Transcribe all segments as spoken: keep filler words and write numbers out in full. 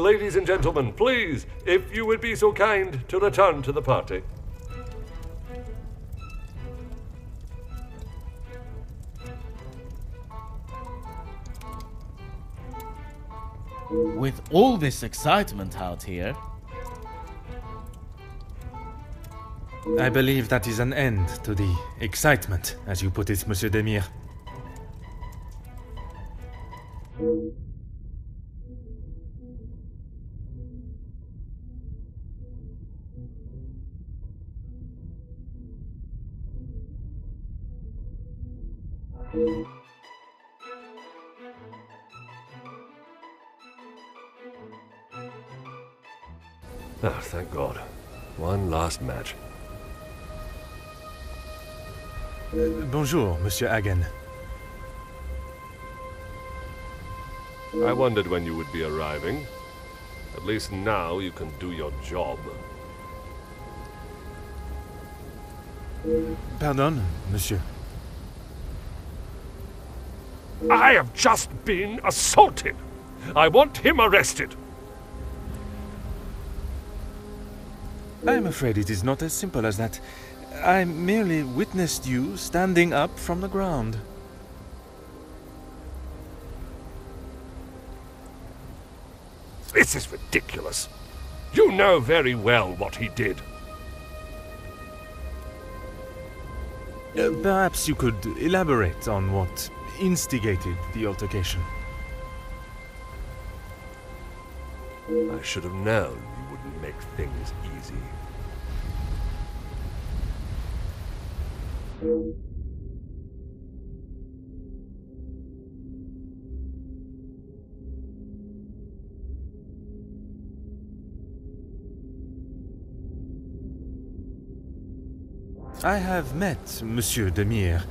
ladies and gentlemen, please, if you would be so kind to return to the party. With all this excitement out here... I believe that is an end to the excitement, as you put it, Monsieur Demir. Ah, oh, thank God. One last match. Bonjour, Monsieur Hagen. I wondered when you would be arriving. At least now you can do your job. Pardon, Monsieur. I have just been assaulted. I want him arrested. I am afraid it is not as simple as that. I merely witnessed you standing up from the ground. This is ridiculous. You know very well what he did. Uh, perhaps you could elaborate on what instigated the altercation. I should have known you wouldn't make things easy. I have met Monsieur Demir.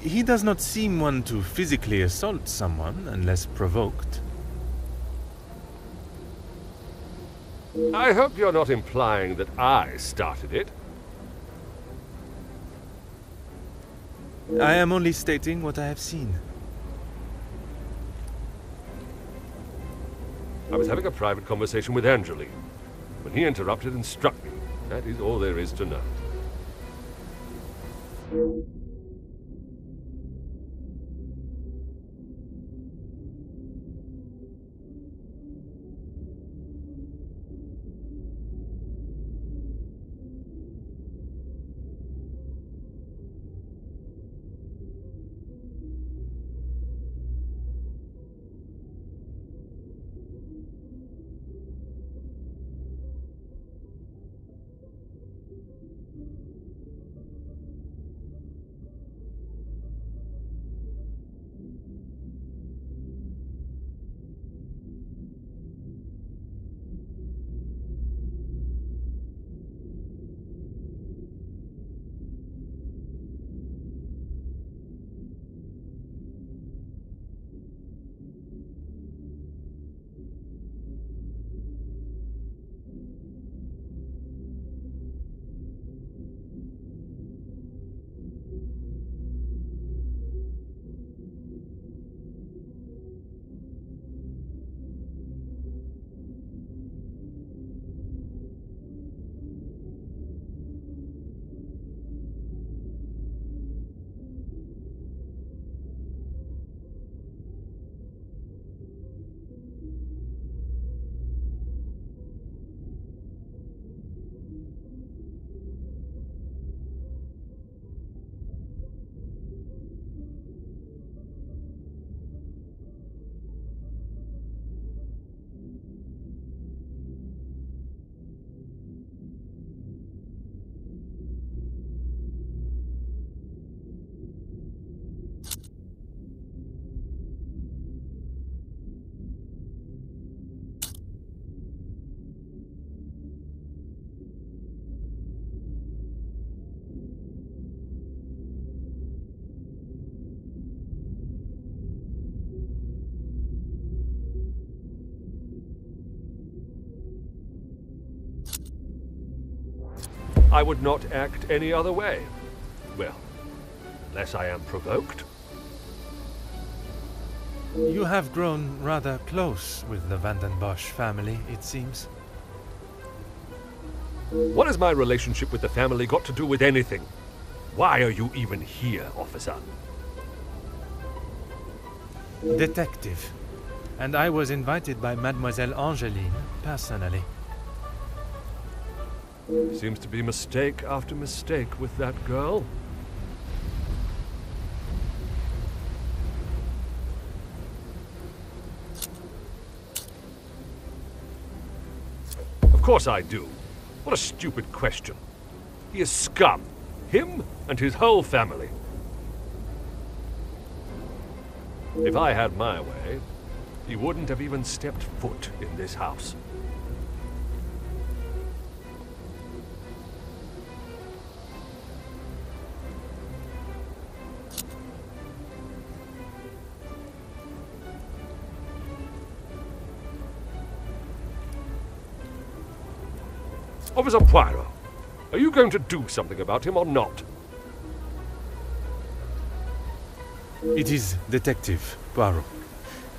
He does not seem one to physically assault someone unless provoked. I hope you're not implying that I started it. I am only stating what I have seen. I was having a private conversation with Angeline when he interrupted and struck me. That is all there is to know. I would not act any other way. Well, unless I am provoked. You have grown rather close with the Vandenbosch family, it seems. What has my relationship with the family got to do with anything? Why are you even here, officer? Detective. And I was invited by Mademoiselle Angeline, personally. Seems to be mistake after mistake with that girl. Of course I do. What a stupid question. He is scum. Him and his whole family. If I had my way, he wouldn't have even stepped foot in this house. Officer Poirot, are you going to do something about him or not? It is Detective Poirot.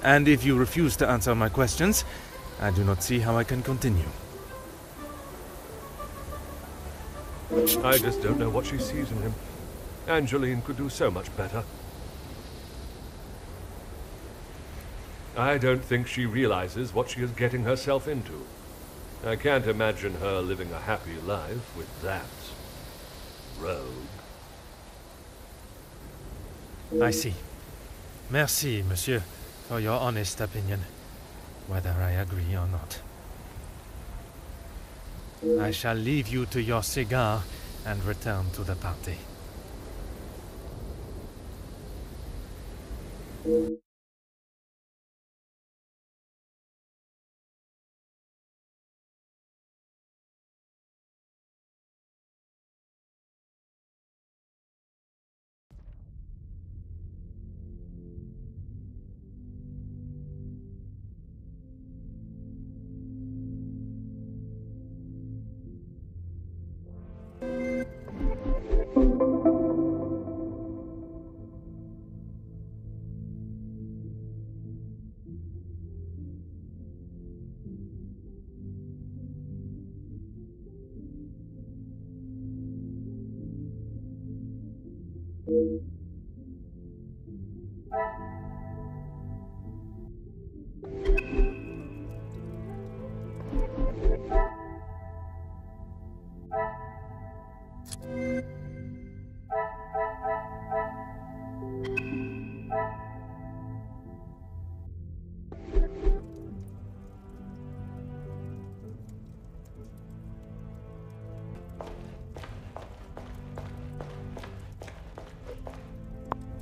And if you refuse to answer my questions, I do not see how I can continue. I just don't know what she sees in him. Angeline could do so much better. I don't think she realizes what she is getting herself into. I can't imagine her living a happy life with that rogue. I see. Merci, monsieur, for your honest opinion, whether I agree or not. I shall leave you to your cigar and return to the party.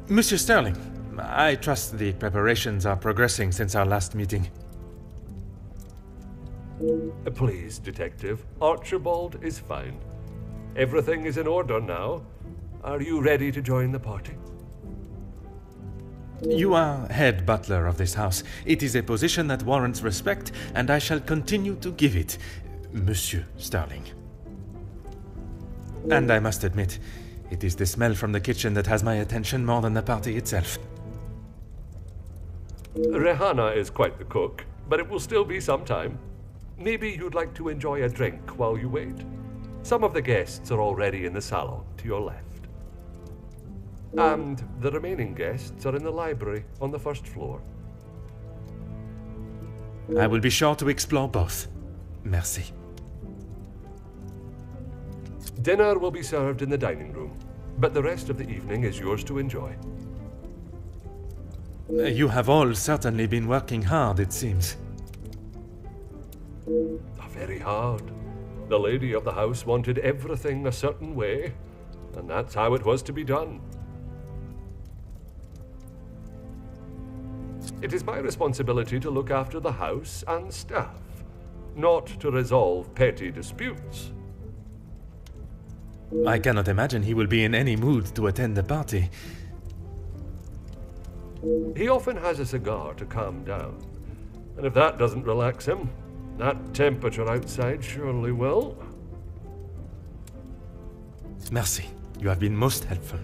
Monsieur Sterling, I trust the preparations are progressing since our last meeting. Please, Detective. Archibald is fine. Everything is in order now. Are you ready to join the party? You are head butler of this house. It is a position that warrants respect, and I shall continue to give it, Monsieur Sterling. And I must admit, it is the smell from the kitchen that has my attention more than the party itself. Rehana is quite the cook, but it will still be some time. Maybe you'd like to enjoy a drink while you wait. Some of the guests are already in the salon to your left. And the remaining guests are in the library on the first floor. I will be sure to explore both. Merci. Dinner will be served in the dining room, but the rest of the evening is yours to enjoy. You have all certainly been working hard, it seems. Very hard. The lady of the house wanted everything a certain way, and that's how it was to be done. It is my responsibility to look after the house and staff, not to resolve petty disputes. I cannot imagine he will be in any mood to attend the party. He often has a cigar to calm down, and if that doesn't relax him, that temperature outside surely will. Merci. You have been most helpful.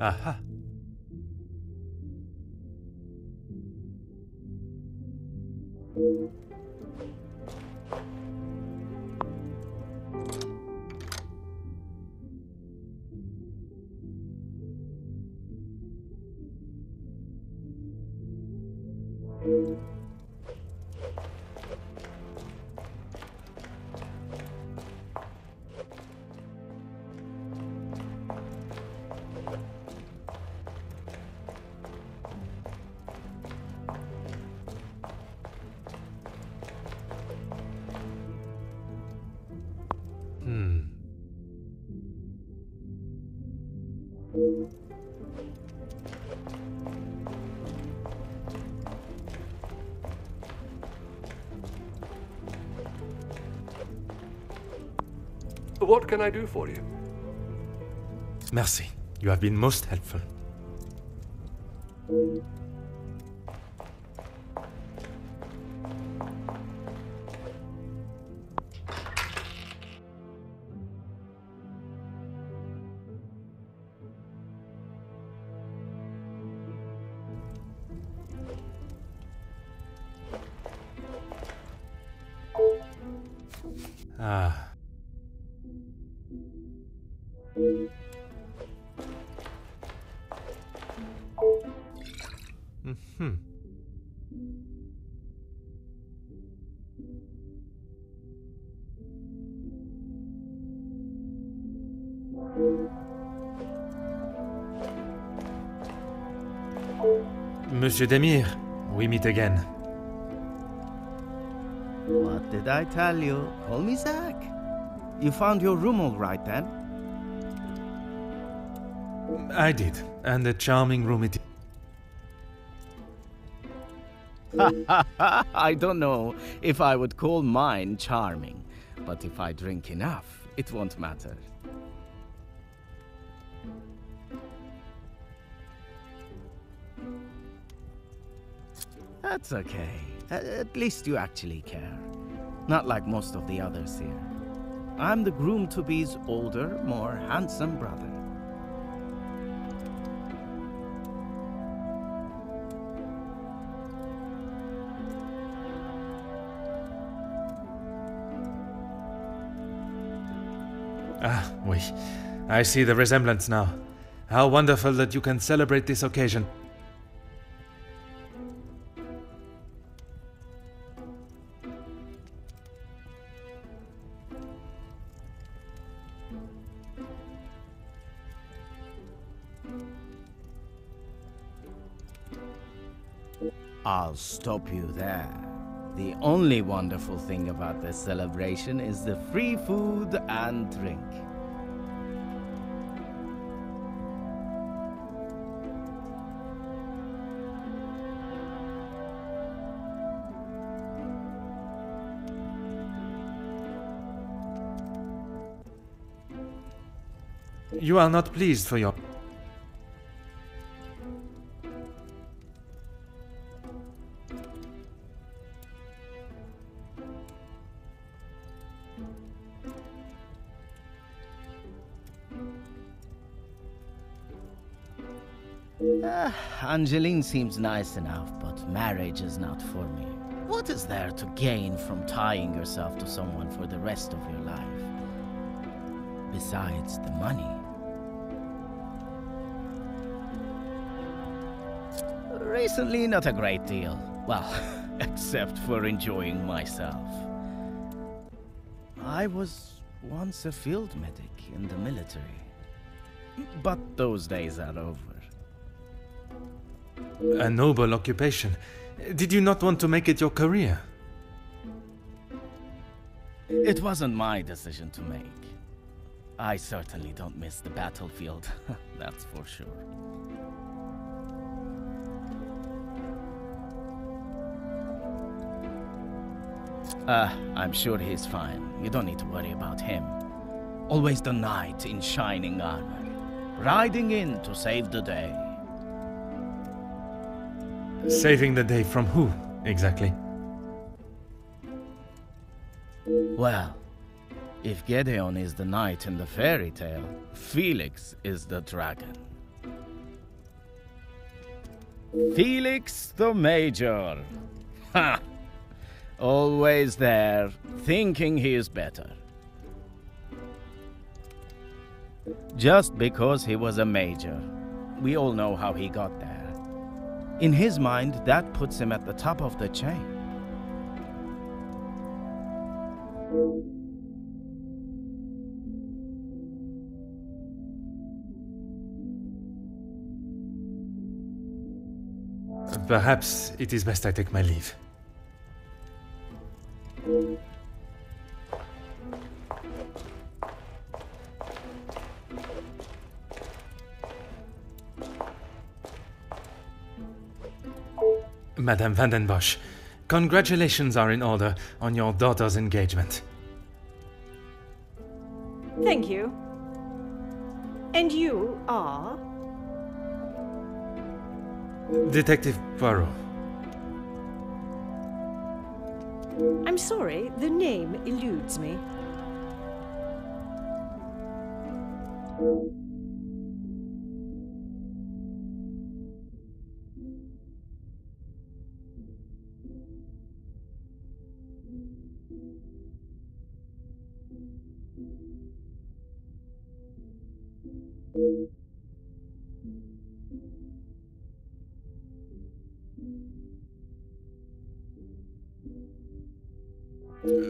Aha. What can I do for you? Merci. You have been most helpful. Monsieur Demir, we meet again. What did I tell you? Call me Zach. You found your room all right then? I did, and a charming room it is. I don't know if I would call mine charming, but if I drink enough, it won't matter. That's okay. At least you actually care. Not like most of the others here. I'm the groom-to-be's older, more handsome brother. Ah, oui. I see the resemblance now. How wonderful that you can celebrate this occasion. I'll stop you there. The only wonderful thing about this celebration is the free food and drink. you are not pleased for your... Ah, Angeline seems nice enough, but marriage is not for me. What is there to gain from tying yourself to someone for the rest of your life? Besides the money. Recently, not a great deal. Well, except for enjoying myself. I was once a field medic in the military. But those days are over. A noble occupation. Did you not want to make it your career? It wasn't my decision to make. I certainly don't miss the battlefield, that's for sure. Uh, I'm sure he's fine. You don't need to worry about him. Always the knight in shining armor, riding in to save the day. Saving the day from who, exactly? Well, if Gédéon is the knight in the fairy tale, Felix is the dragon. Felix the Major! Ha! Always there, thinking he is better. Just because he was a major. We all know how he got there. In his mind, that puts him at the top of the chain. Perhaps it is best I take my leave. Madame Vandenbosch, congratulations are in order on your daughter's engagement. Thank you. And you are? Detective Poirot. I'm sorry, the name eludes me.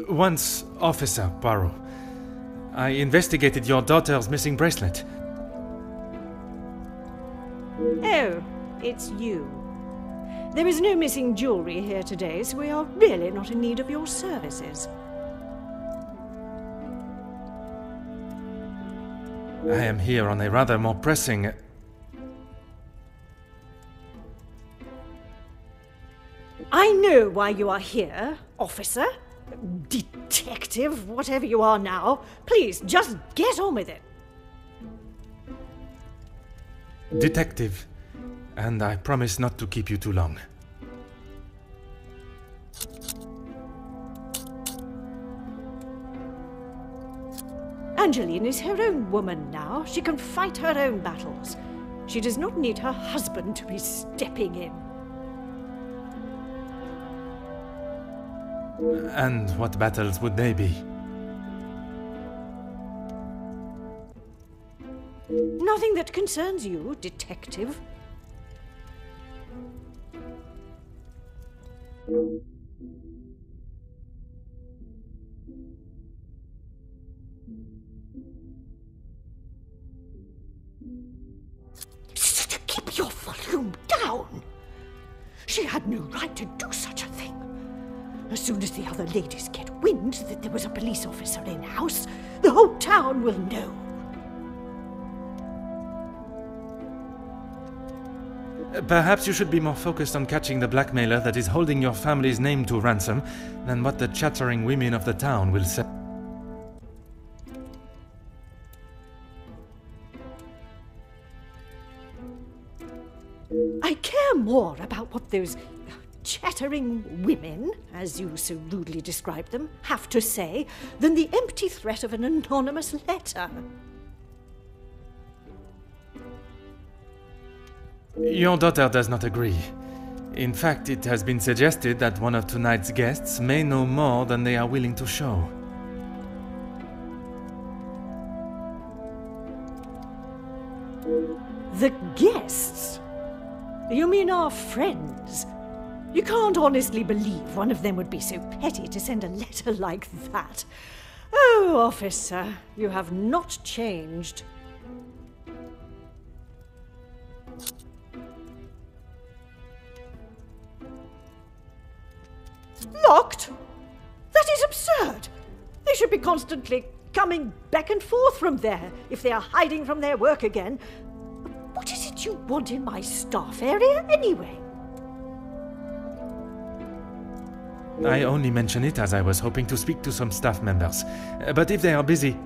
Once, Officer Barrow, I investigated your daughter's missing bracelet. Oh, it's you. There is no missing jewelry here today, so we are really not in need of your services. I am here on a rather more pressing... I know why you are here, officer. Detective, whatever you are now. Please, just get on with it. Detective, and I promise not to keep you too long. Angeline is her own woman now. She can fight her own battles. She does not need her husband to be stepping in. And what battles would they be? Nothing that concerns you, detective. Keep your volume down! She had no right to do such a thing. As soon as the other ladies get wind that there was a police officer in house, the whole town will know. Perhaps you should be more focused on catching the blackmailer that is holding your family's name to ransom than what the chattering women of the town will say. I care more about what those chattering women, as you so rudely described them, have to say than the empty threat of an anonymous letter. Your daughter does not agree. In fact, it has been suggested that one of tonight's guests may know more than they are willing to show. The guests? You mean our friends? You can't honestly believe one of them would be so petty to send a letter like that. Oh, officer, you have not changed. Locked? That is absurd. They should be constantly coming back and forth from there if they are hiding from their work again. What is it you want in my staff area anyway? I only mention it as I was hoping to speak to some staff members. But if they are busy...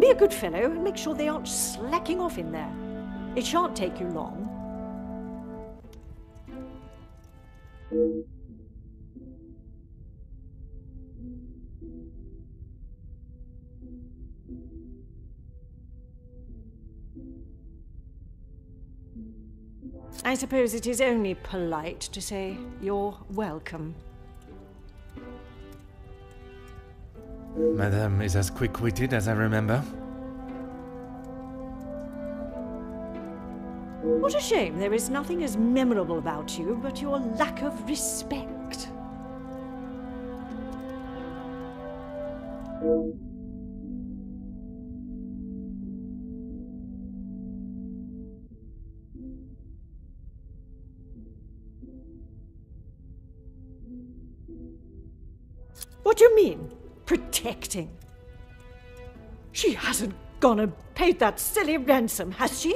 Be a good fellow and make sure they aren't slacking off in there. It shan't take you long. I suppose it is only polite to say you're welcome. Madame is as quick-witted as I remember. What a shame there is nothing as memorable about you but your lack of respect. What do you mean, protecting? She hasn't gone and paid that silly ransom, has she?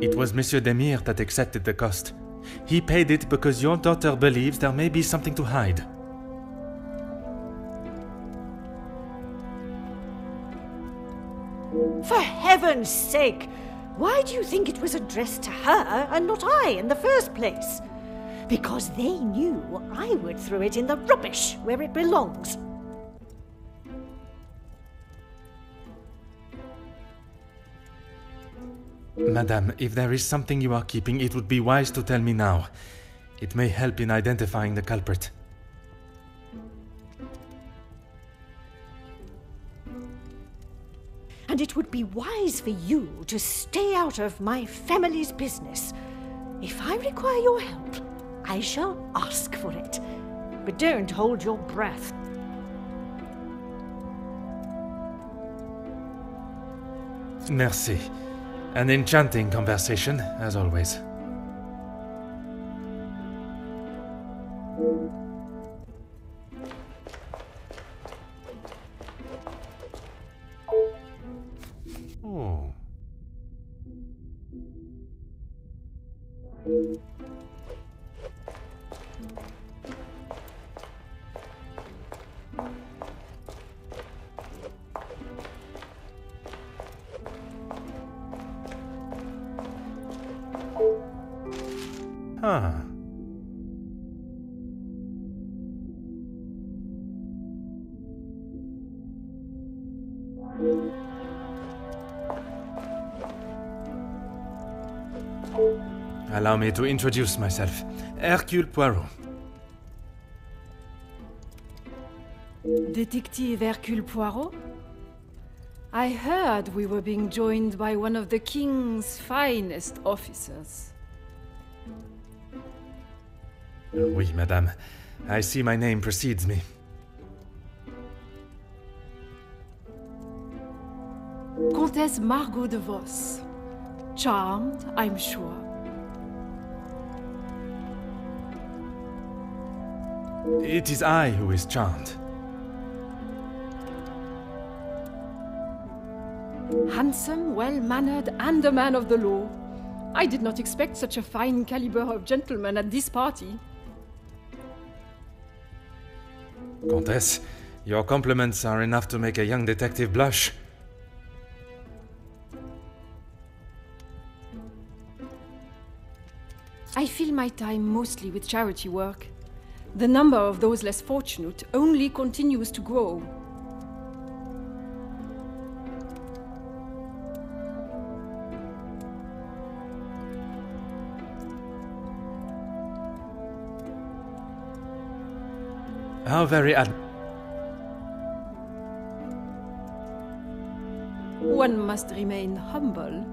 It was Monsieur Demir that accepted the cost. He paid it because your daughter believes there may be something to hide. For heaven's sake! Why do you think it was addressed to her and not I in the first place? Because they knew I would throw it in the rubbish where it belongs. Madame, if there is something you are keeping, it would be wise to tell me now. It may help in identifying the culprit. And it would be wise for you to stay out of my family's business. If I require your help, I shall ask for it. But don't hold your breath. Merci. An enchanting conversation, as always. Oh. Huh. Allow me to introduce myself. Hercule Poirot. Detective Hercule Poirot? I heard we were being joined by one of the King's finest officers. Oui, madame. I see my name precedes me. Comtesse Margaux de Vos. Charmed, I'm sure. It is I who is charmed. Handsome, well-mannered, and a man of the law. I did not expect such a fine caliber of gentleman at this party. Comtesse, Your compliments are enough to make a young detective blush. I fill my time mostly with charity work. The number of those less fortunate only continues to grow. How very ad- One must remain humble.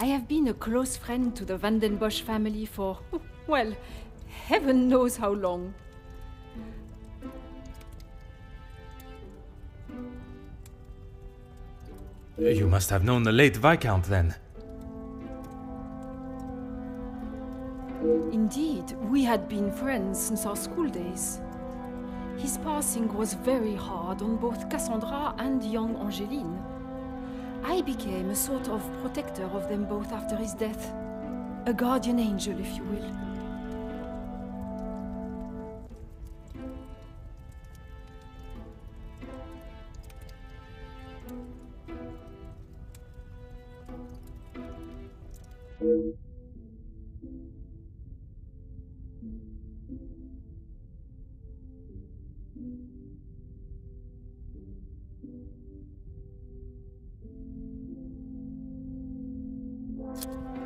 I have been a close friend to the Vandenbosch family for, well, heaven knows how long. You must have known the late Viscount then. Indeed, we had been friends since our school days. His passing was very hard on both Cassandra and young Angeline. I became a sort of protector of them both after his death. A guardian angel, if you will.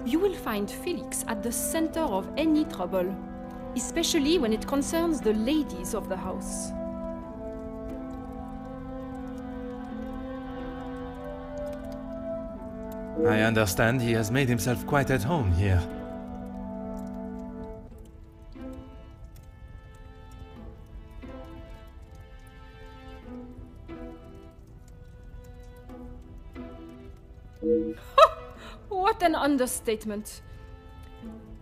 You will find Felix at the center of any trouble, especially when it concerns the ladies of the house. I understand he has made himself quite at home here. An understatement.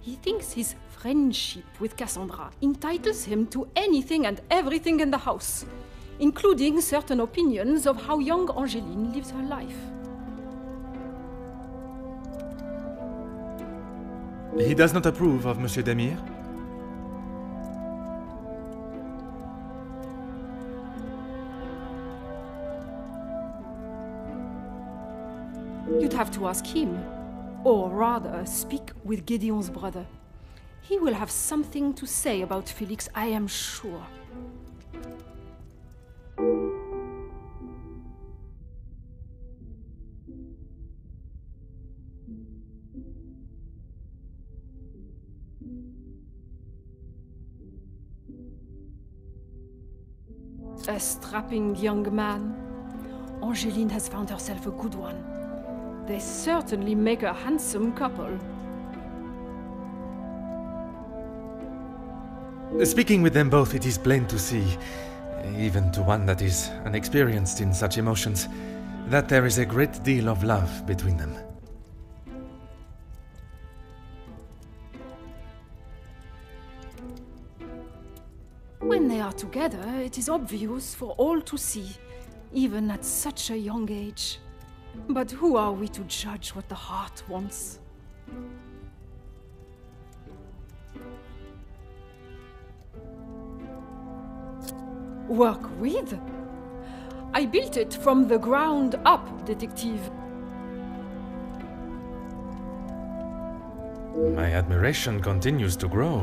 He thinks his friendship with Cassandra entitles him to anything and everything in the house, including certain opinions of how young Angeline lives her life. He does not approve of Monsieur Demir? You'd have to ask him. Or rather, speak with Gédéon's brother. He will have something to say about Felix, I am sure. A strapping young man. Angeline has found herself a good one. They certainly make a handsome couple. Speaking with them both, it is plain to see, even to one that is unexperienced in such emotions, that there is a great deal of love between them. When they are together, it is obvious for all to see, even at such a young age. But who are we to judge what the heart wants? Work with? I built it from the ground up, detective. My admiration continues to grow.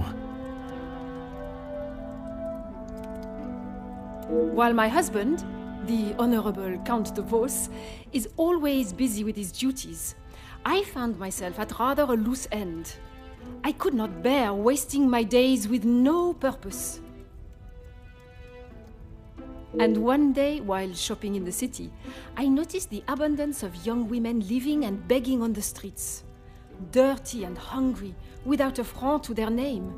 While my husband, the Honourable Count de Vos, is always busy with his duties, I found myself at rather a loose end. I could not bear wasting my days with no purpose. And one day, while shopping in the city, I noticed the abundance of young women living and begging on the streets. Dirty and hungry, without a franc to their name.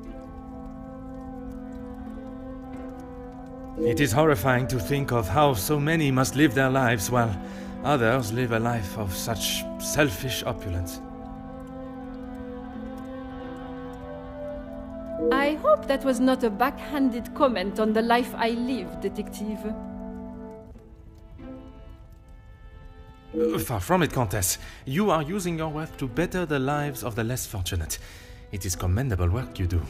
It is horrifying to think of how so many must live their lives while others live a life of such selfish opulence. I hope that was not a backhanded comment on the life I live, detective. Far from it, Comtesse. You are using your wealth to better the lives of the less fortunate. It is commendable work you do.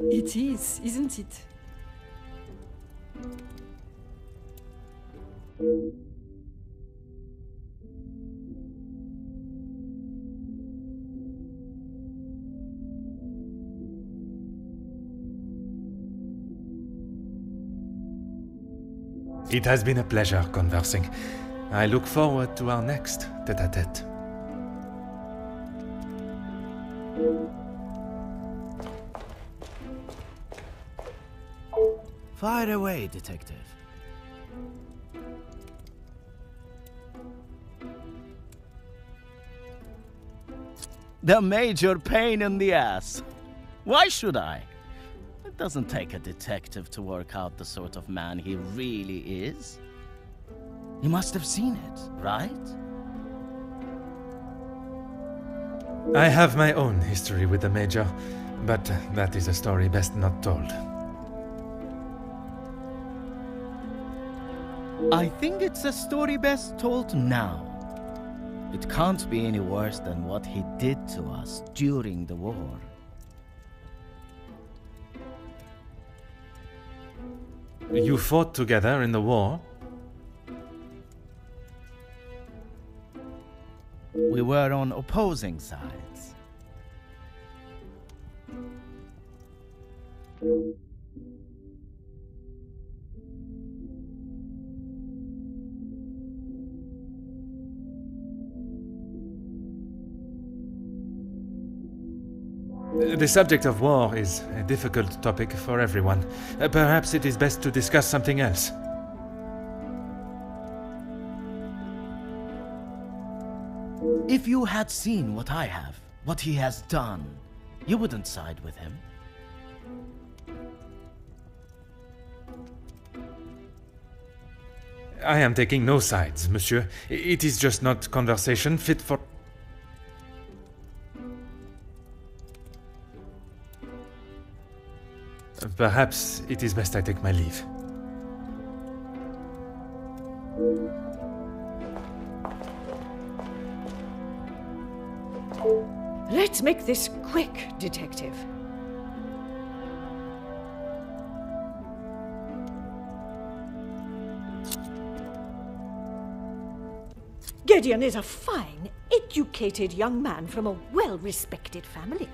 It is, isn't it? It has been a pleasure conversing. I look forward to our next tête-à-tête. Fire away, detective. The major pain in the ass. Why should I? It doesn't take a detective to work out the sort of man he really is. You must have seen it, right? I have my own history with the Major, but that is a story best not told. I think it's a story best told now. It can't be any worse than what he did to us during the war. You fought together in the war? We were on opposing sides. The subject of war is a difficult topic for everyone. Perhaps it is best to discuss something else. If you had seen what I have, what he has done, you wouldn't side with him. I am taking no sides, monsieur. It is just not conversation fit for... Perhaps it is best I take my leave. Let's make this quick, detective. Gédéon is a fine, educated young man from a well-respected family.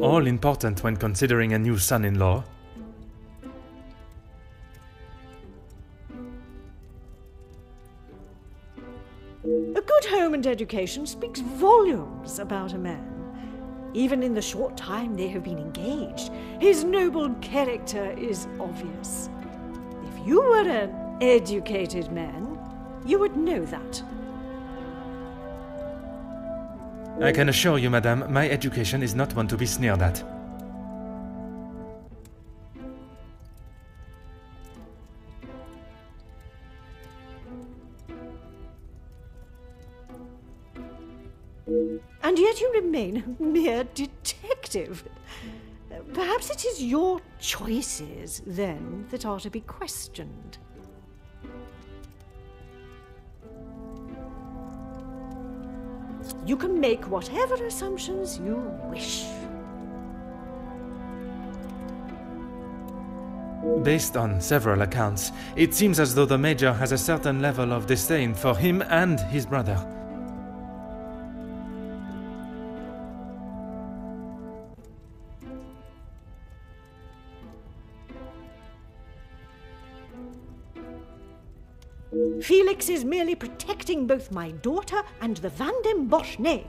All important when considering a new son-in-law. A good home and education speaks volumes about a man. Even in the short time they have been engaged, his noble character is obvious. If you were an educated man, you would know that. I can assure you, madame, my education is not one to be sneered at. And yet you remain a mere detective. Perhaps it is your choices, then, that are to be questioned. You can make whatever assumptions you wish. Based on several accounts, it seems as though the Major has a certain level of disdain for him and his brother. Felix is merely protecting both my daughter and the Vandenbosch name.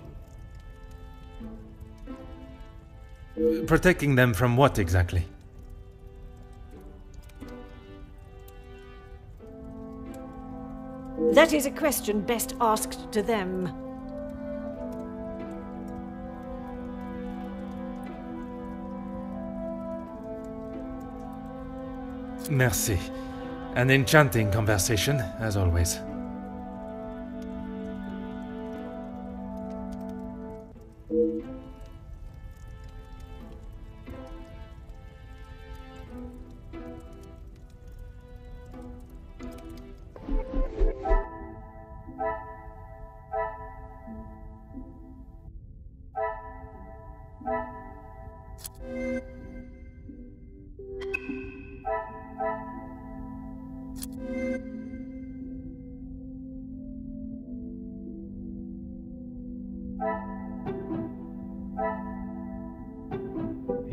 Protecting them from what exactly? That is a question best asked to them. Merci. An enchanting conversation, as always.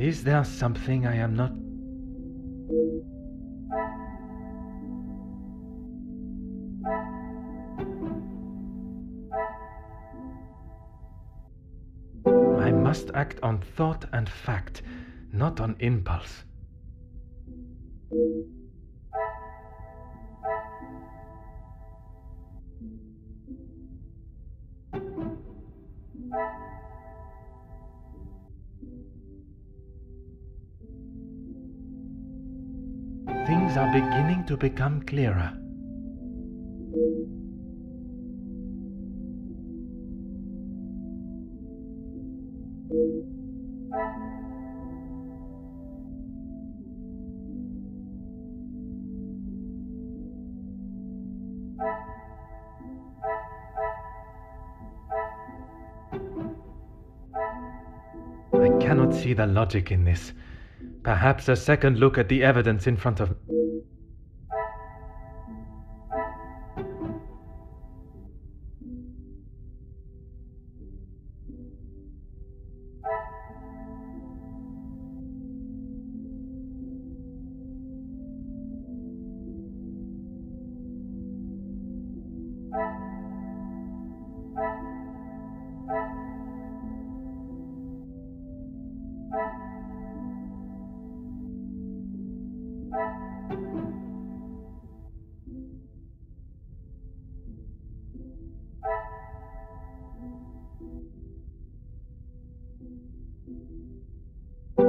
Is there something I am not... I must act on thought and fact, not on impulse. Things are beginning to become clearer. I cannot see the logic in this. Perhaps a second look at the evidence in front of me.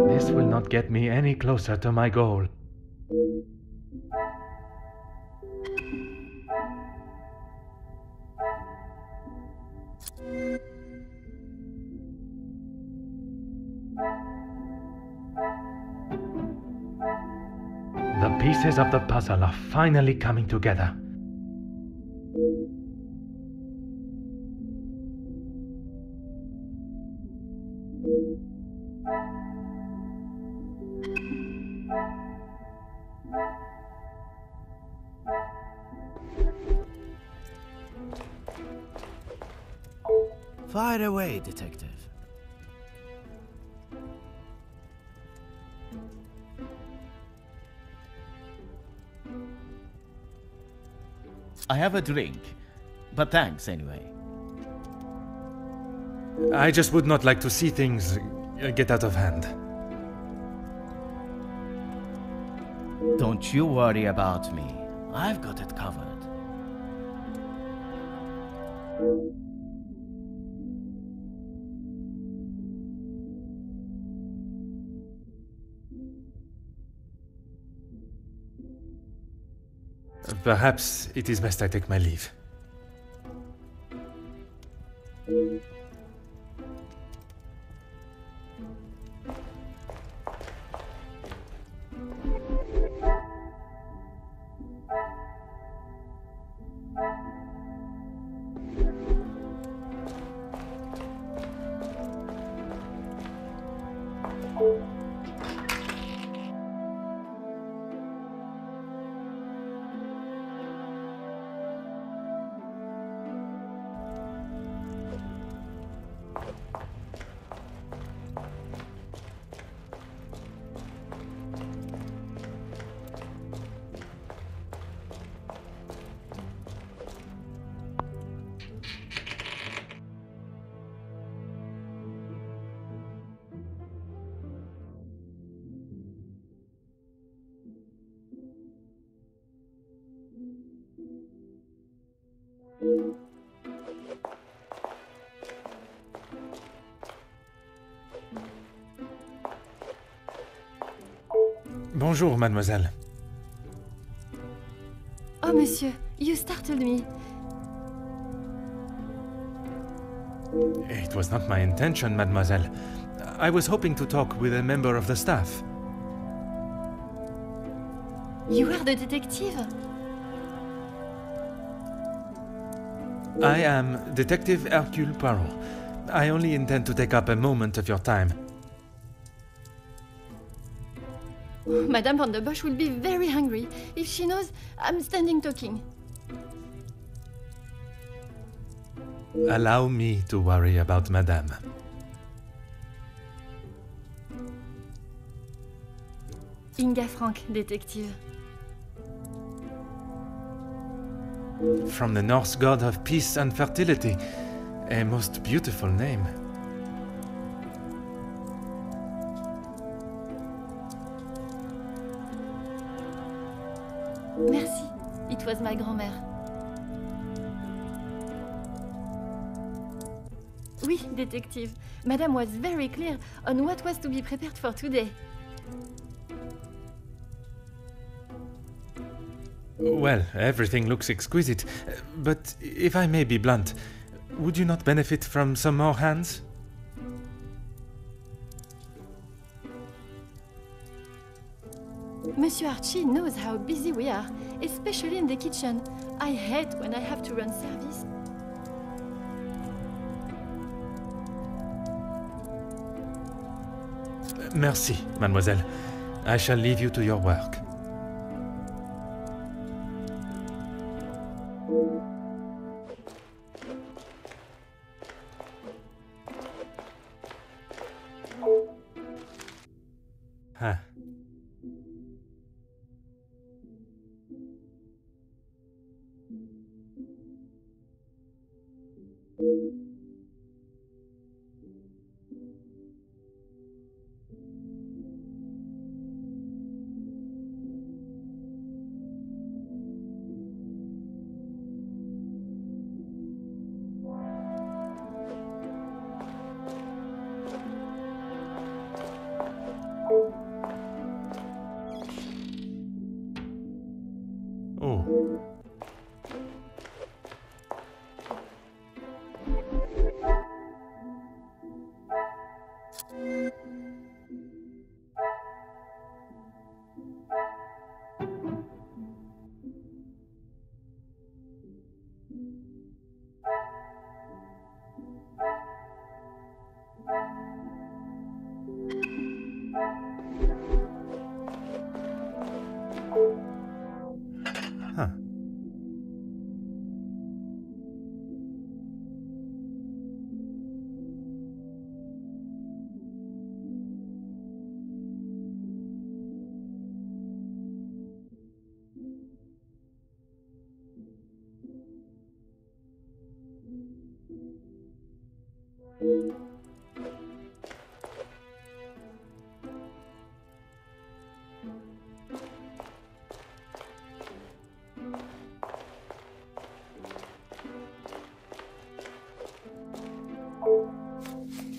This will not get me any closer to my goal. The pieces of the puzzle are finally coming together. Fire away, detective. I have a drink, but thanks anyway. I just would not like to see things get out of hand. Don't you worry about me. I've got it covered. Perhaps it is best I take my leave. Bonjour, mademoiselle. Oh, monsieur, you startled me. It was not my intention, mademoiselle. I was hoping to talk with a member of the staff. You are the detective? I am Detective Hercule Poirot. I only intend to take up a moment of your time. Madame Vandenbosch will be very hungry if she knows I'm standing talking. Allow me to worry about Madame. Inga Frank, détective. From the Norse god of peace and fertility. A most beautiful name. Merci. It was my grand-mère. Oui, détective. Madame was very clear on what was to be prepared for today. Well, everything looks exquisite, but if I may be blunt, would you not benefit from some more hands? Monsieur Archie knows how busy we are, especially in the kitchen. I hate when I have to run service. Merci, mademoiselle. I shall leave you to your work. Huh.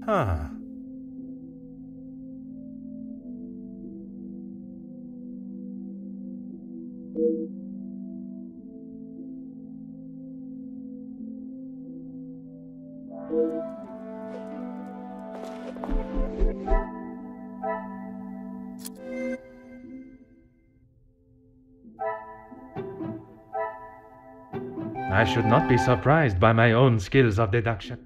Huh. I should not be surprised by my own skills of deduction.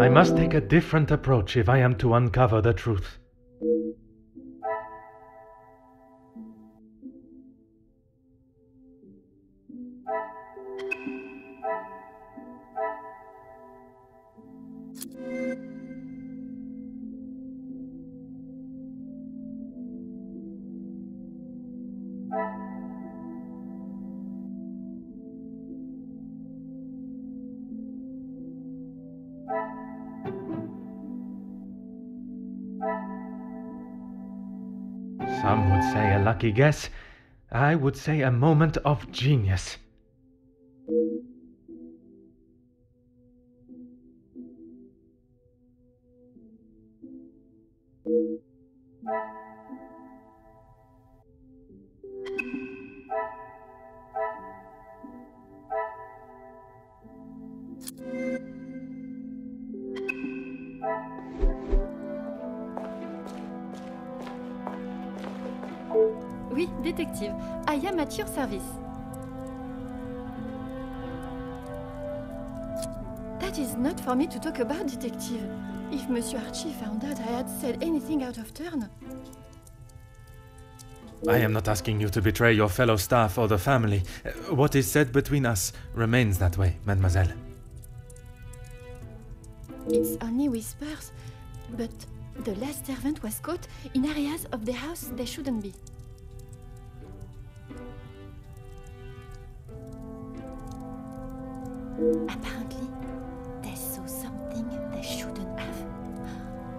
I must take a different approach if I am to uncover the truth. Some would say a lucky guess. I would say a moment of genius. Oui, détective. I am at your service. That is not for me to talk about, detective. If Monsieur Archie found out I had said anything out of turn... I am not asking you to betray your fellow staff or the family. What is said between us remains that way, mademoiselle. It's only whispers, but the last servant was caught in areas of the house they shouldn't be. Apparently, they saw something they shouldn't have.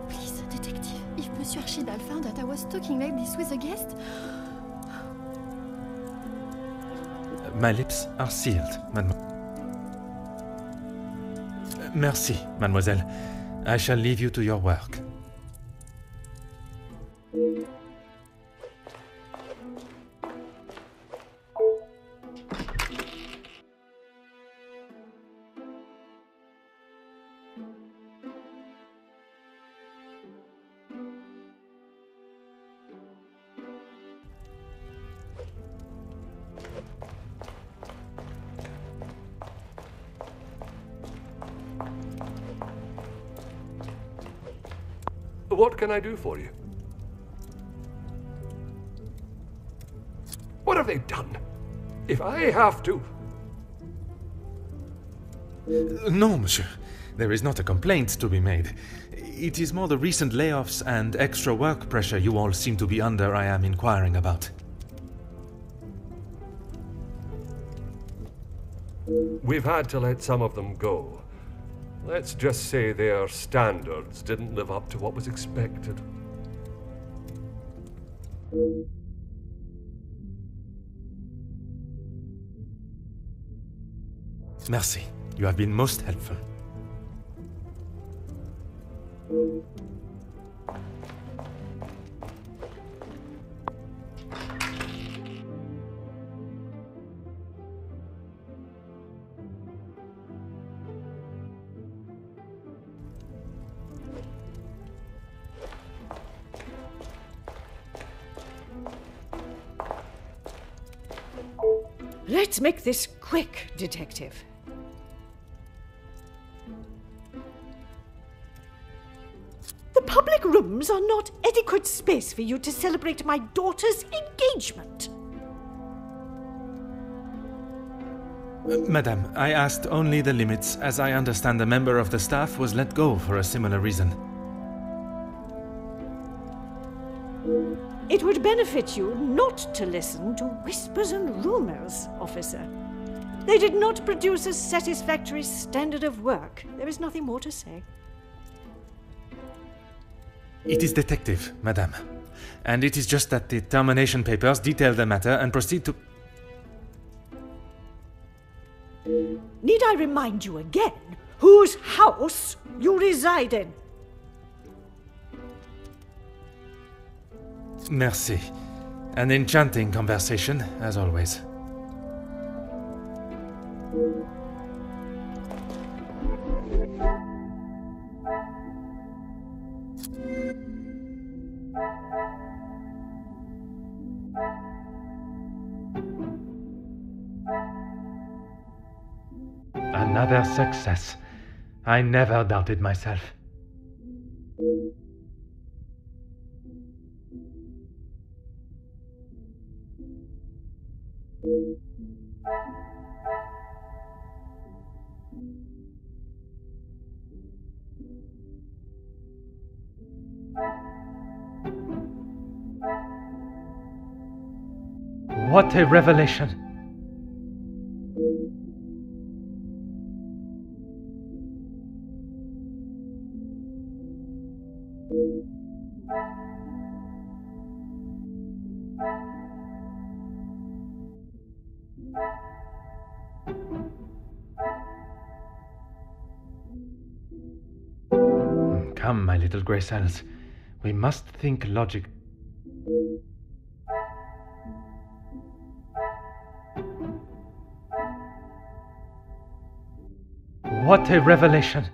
Please, detective, if Monsieur Archibald found that I was talking like this with a guest... My lips are sealed, mademoiselle. Merci, mademoiselle. I shall leave you to your work. What can I do for you? What have they done? If I have to... No, monsieur. There is not a complaint to be made. It is more the recent layoffs and extra work pressure you all seem to be under I am inquiring about. We've had to let some of them go. Let's just say their standards didn't live up to what was expected. Merci. You have been most helpful. Let's make this quick, detective. The public rooms are not adequate space for you to celebrate my daughter's engagement. Uh, Madame, I asked only the limits, as I understand a member of the staff was let go for a similar reason. It would benefit you not to listen to whispers and rumors, officer. They did not produce a satisfactory standard of work. There is nothing more to say. It is detective, madame. And it is just that the termination papers detail the matter and proceed to... Need I remind you again whose house you reside in? Merci. An enchanting conversation, as always. Another success. I never doubted myself. What a revelation! Come, my little grey cells, we must think logic. What a revelation!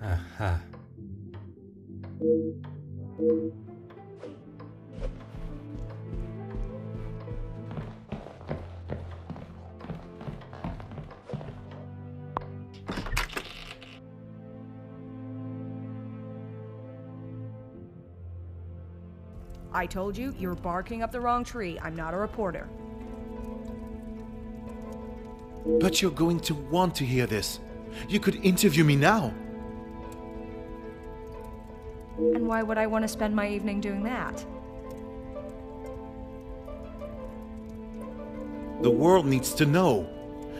Aha. I told you, you're barking up the wrong tree. I'm not a reporter. But you're going to want to hear this. You could interview me now. And why would I want to spend my evening doing that? The world needs to know.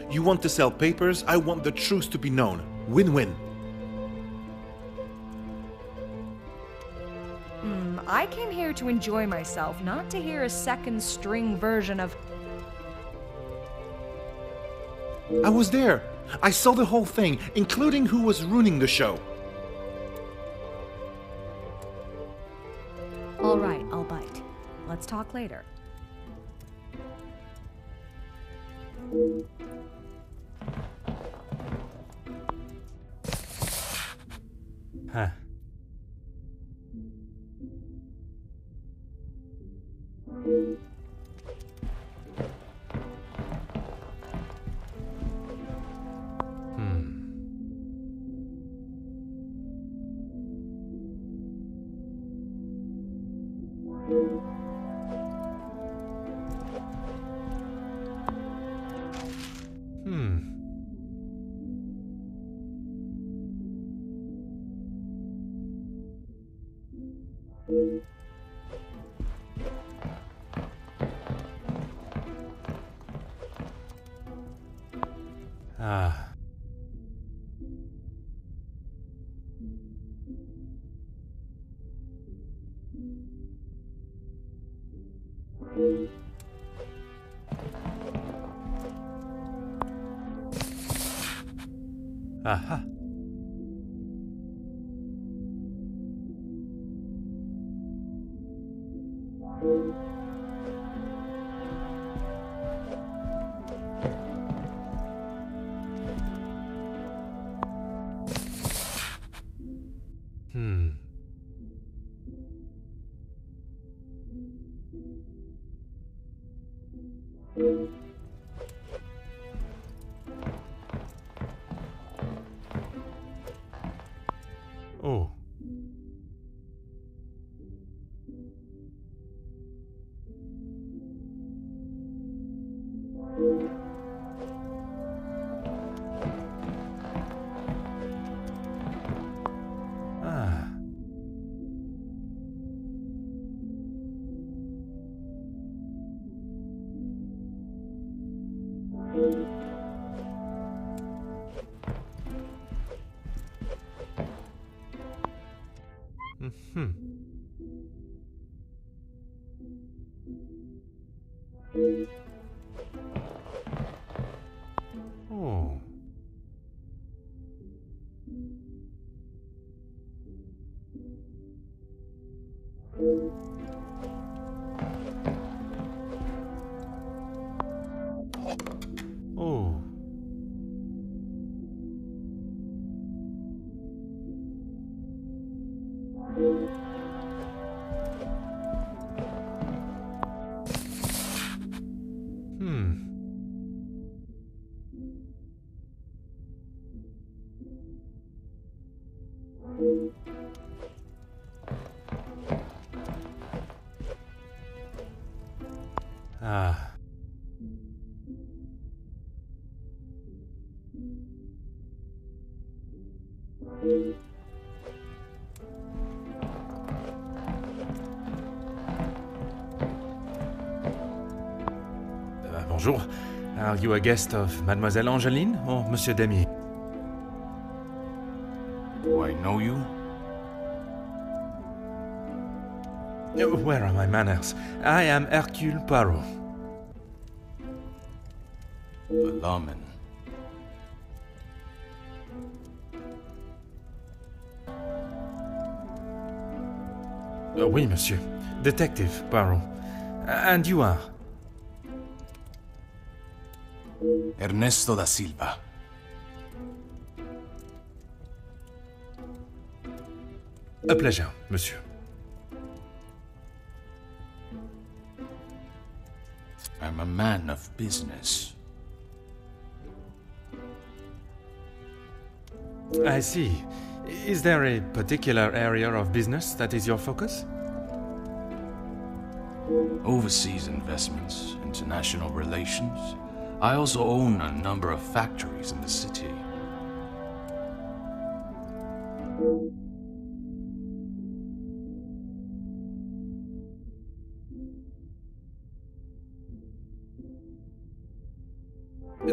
You want to sell papers, I want the truth to be known. Win-win. Mm, I came here to enjoy myself, not to hear a second-string version of... I was there. I saw the whole thing, including who was ruining the show. Let's talk later. Huh. Aha. Hmm. Oh. Oh. Bonjour. Are you a guest of Mademoiselle Angeline or Monsieur Demir? Do I know you? Where are my manners? I am Hercule Poirot. The lawman. Oui, monsieur. Detective Poirot. And you are? Ernesto da Silva. A pleasure, monsieur. I'm a man of business. I see. Is there a particular area of business that is your focus? Overseas investments, international relations. I also own a number of factories in the city.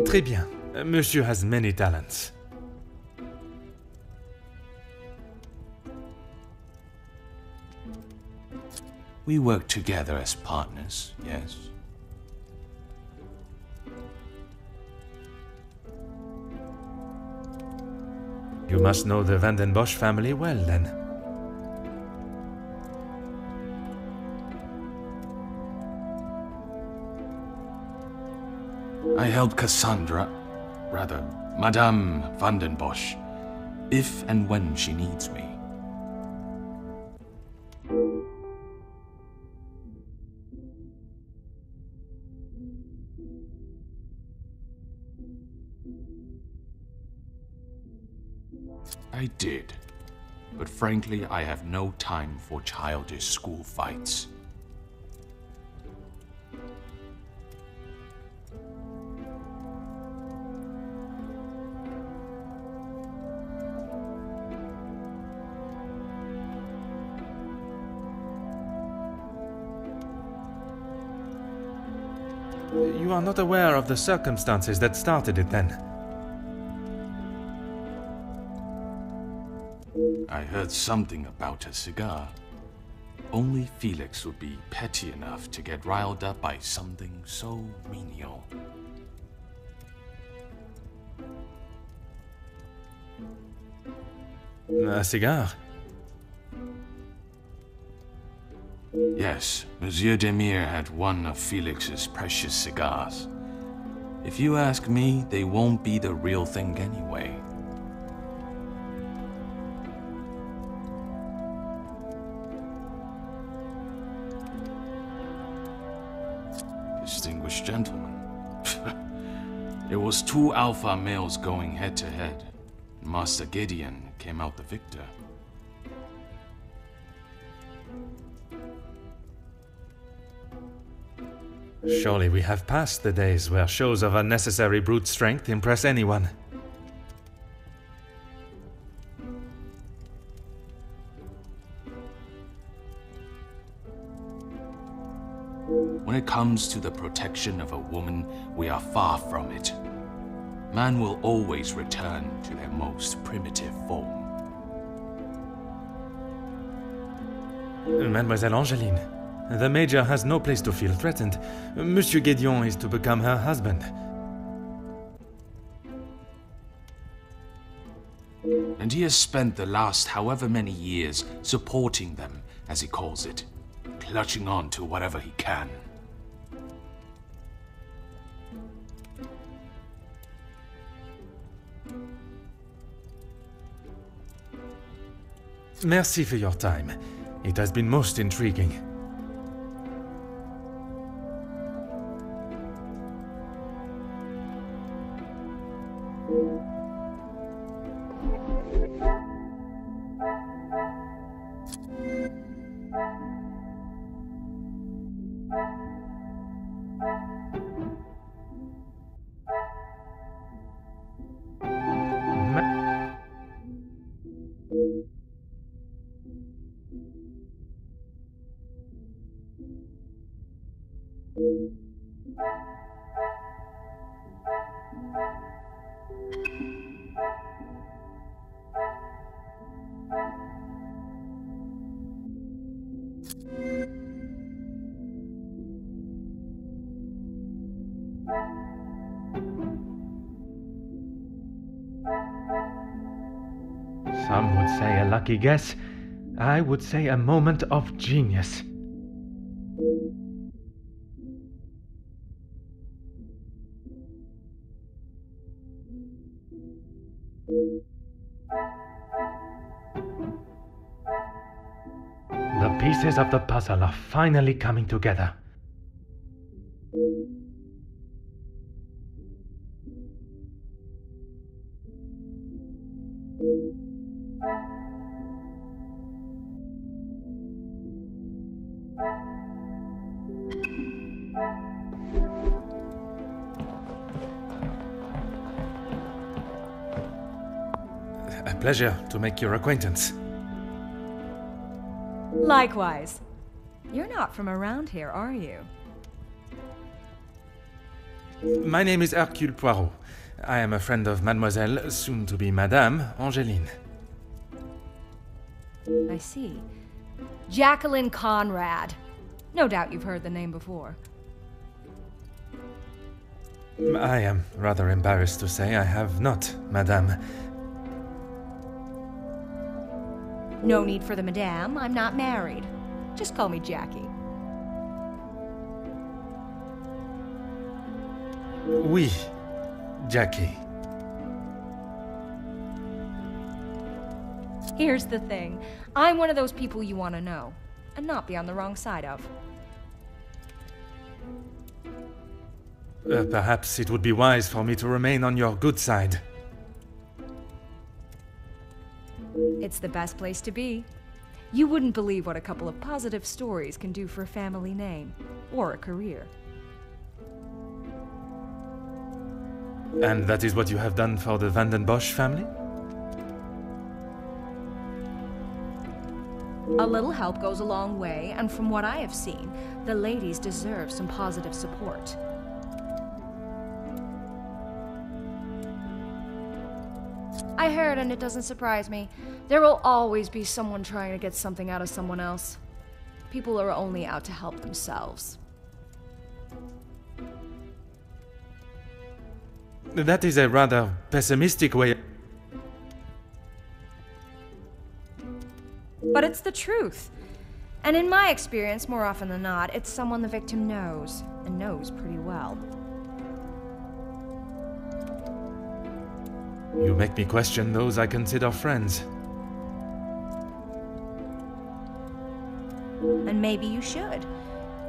Très bien. Monsieur has many talents. We work together as partners, yes? You must know the Vandenbosch family well, then. I helped Cassandra, rather, Madame Vandenbosch, if and when she needs me. I did, but frankly, I have no time for childish school fights. You are not aware of the circumstances that started it, then? I heard something about a cigar. Only Felix would be petty enough to get riled up by something so menial. A cigar? Yes, Monsieur Demir had one of Felix's precious cigars. If you ask me, they won't be the real thing anyway. Distinguished gentlemen. It was two alpha males going head to head. Master Gédéon came out the victor. Surely we have passed the days where shows of unnecessary brute strength impress anyone. When it comes to the protection of a woman, we are far from it. Man will always return to their most primitive form. Mademoiselle Angeline. The Major has no place to feel threatened. Monsieur Gédéon is to become her husband. And he has spent the last however many years supporting them, as he calls it, clutching on to whatever he can. Merci for your time. It has been most intriguing. Some would say a lucky guess. I would say a moment of genius. The pieces of the puzzle are finally coming together. Pleasure to make your acquaintance. Likewise. You're not from around here, are you? My name is Hercule Poirot. I am a friend of Mademoiselle, soon to be Madame, Angeline. I see. Jacqueline Conrad. No doubt you've heard the name before. I am rather embarrassed to say I have not, Madame. No need for the madame, I'm not married. Just call me Jackie. Oui, Jackie. Here's the thing. I'm one of those people you want to know, and not be on the wrong side of. Uh, perhaps it would be wise for me to remain on your good side. It's the best place to be. You wouldn't believe what a couple of positive stories can do for a family name, or a career. And that is what you have done for the Vandenbosch family? A little help goes a long way, and from what I have seen, the ladies deserve some positive support. I heard, and it doesn't surprise me. There will always be someone trying to get something out of someone else. People are only out to help themselves. That is a rather pessimistic way. But it's the truth. And in my experience, more often than not, it's someone the victim knows, and knows pretty well. You make me question those I consider friends. And maybe you should.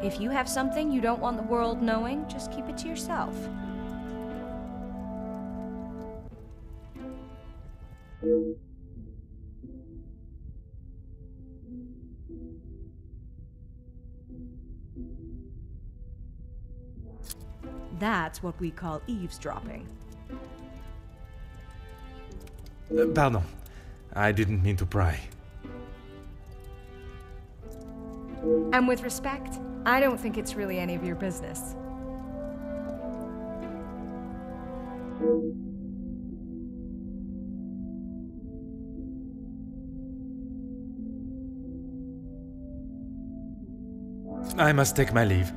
If you have something you don't want the world knowing, just keep it to yourself. That's what we call eavesdropping. Pardon, I didn't mean to pry. And with respect, I don't think it's really any of your business. I must take my leave.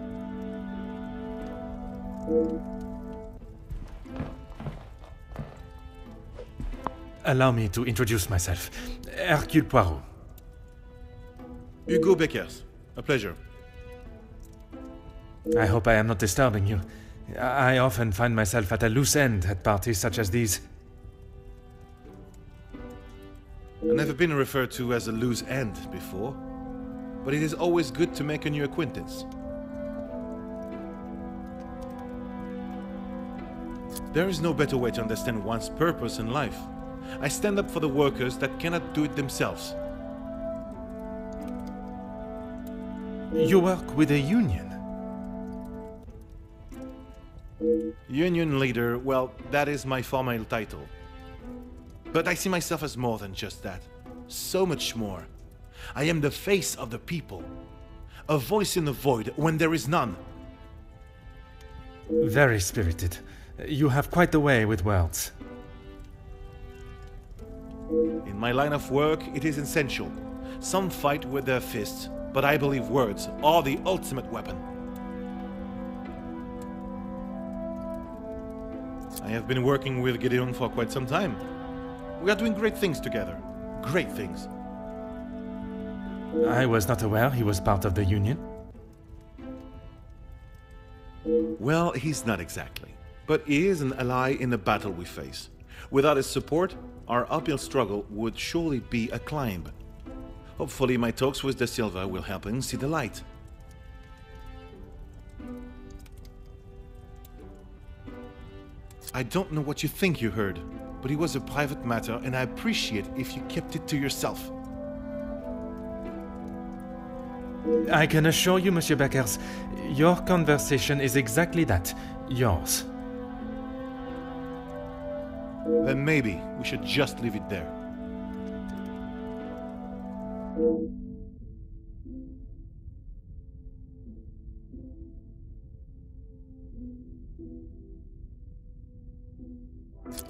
Allow me to introduce myself. Hercule Poirot. Hugo Beckers. A pleasure. I hope I am not disturbing you. I often find myself at a loose end at parties such as these. I've never been referred to as a loose end before, but it is always good to make a new acquaintance. There is no better way to understand one's purpose in life. I stand up for the workers that cannot do it themselves. You work with a union? Union leader, well, that is my formal title. But I see myself as more than just that. So much more. I am the face of the people. A voice in the void when there is none. Very spirited. You have quite the way with words. In my line of work, it is essential. Some fight with their fists, but I believe words are the ultimate weapon. I have been working with Gédéon for quite some time. We are doing great things together. Great things. I was not aware he was part of the Union. Well, he's not exactly. But he is an ally in the battle we face. Without his support, our uphill struggle would surely be a climb. Hopefully my talks with da Silva will help him see the light. I don't know what you think you heard, but it was a private matter and I appreciate if you kept it to yourself. I can assure you, Monsieur Beckers, your conversation is exactly that, yours. Then maybe we should just leave it there.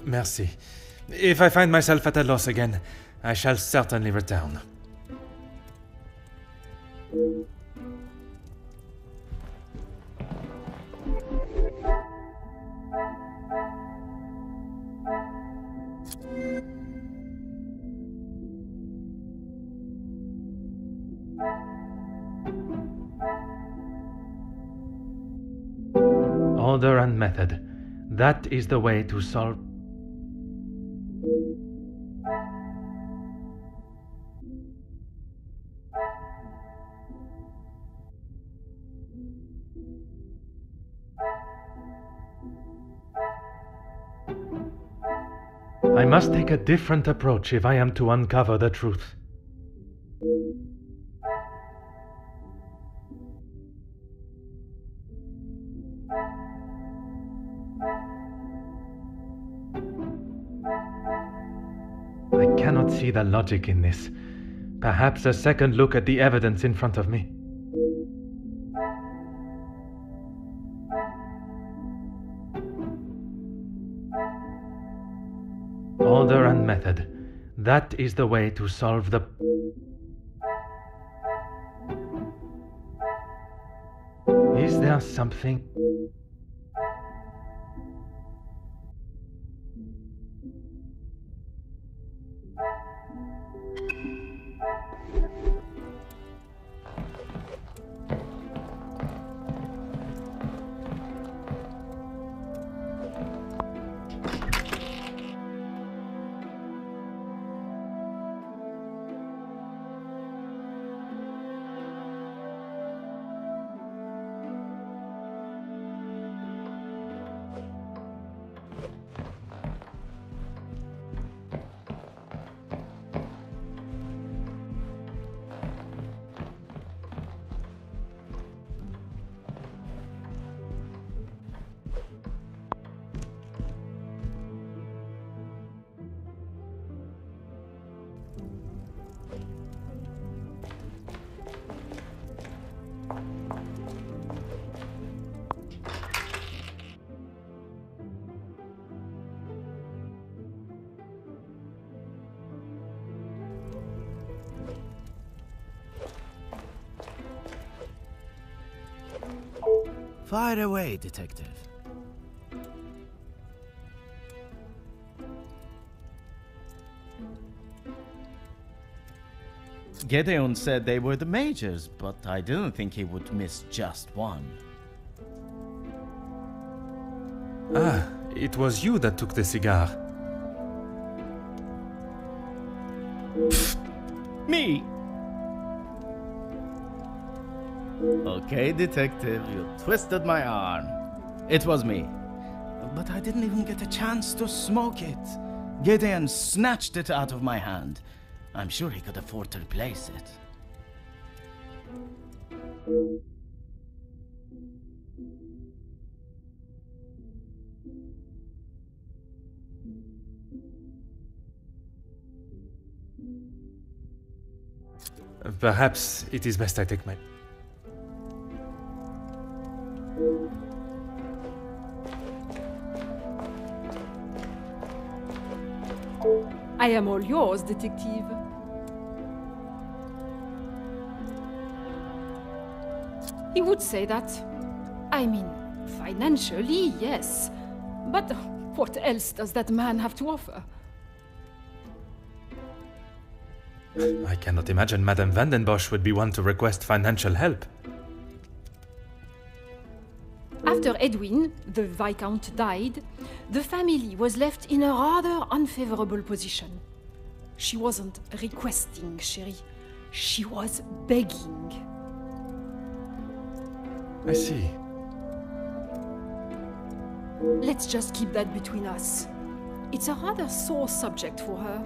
Merci. If I find myself at a loss again, I shall certainly return. Order and method. That is the way to solve. I must take a different approach if I am to uncover the truth. I cannot see the logic in this. Perhaps a second look at the evidence in front of me. Order and method. That is the way to solve the... Is there something... Fire away, detective. Gédéon said they were the majors, but I didn't think he would miss just one. Ah, it was you that took the cigar. Pfft, me! Okay, detective, you twisted my arm. It was me. But I didn't even get a chance to smoke it. Gédéon snatched it out of my hand. I'm sure he could afford to replace it. Perhaps it is best I take my... I am all yours, detective. He would say that. I mean, financially, yes. But what else does that man have to offer? I cannot imagine Madame Vandenbosch would be one to request financial help. After Edwin, the Viscount, died, the family was left in a rather unfavorable position. She wasn't requesting, chérie. She was begging. I see. Let's just keep that between us. It's a rather sore subject for her.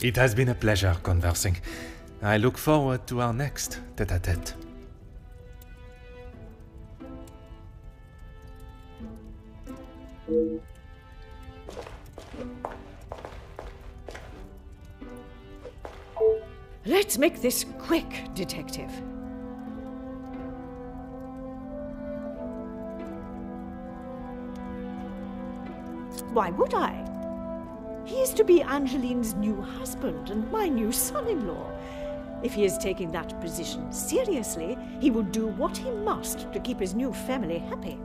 It has been a pleasure conversing. I look forward to our next tête-à-tête. Let's make this quick, detective. Why would I? He is to be Angeline's new husband and my new son-in-law. If he is taking that position seriously, he will do what he must to keep his new family happy.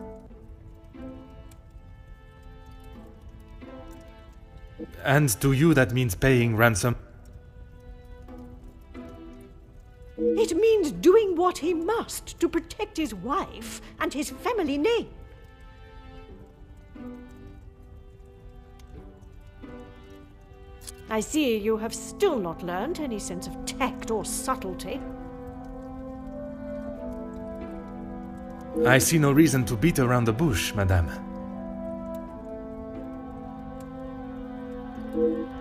And to you that means paying ransom? It means doing what he must to protect his wife and his family name. I see you have still not learned any sense of tact or subtlety. I see no reason to beat around the bush, madame.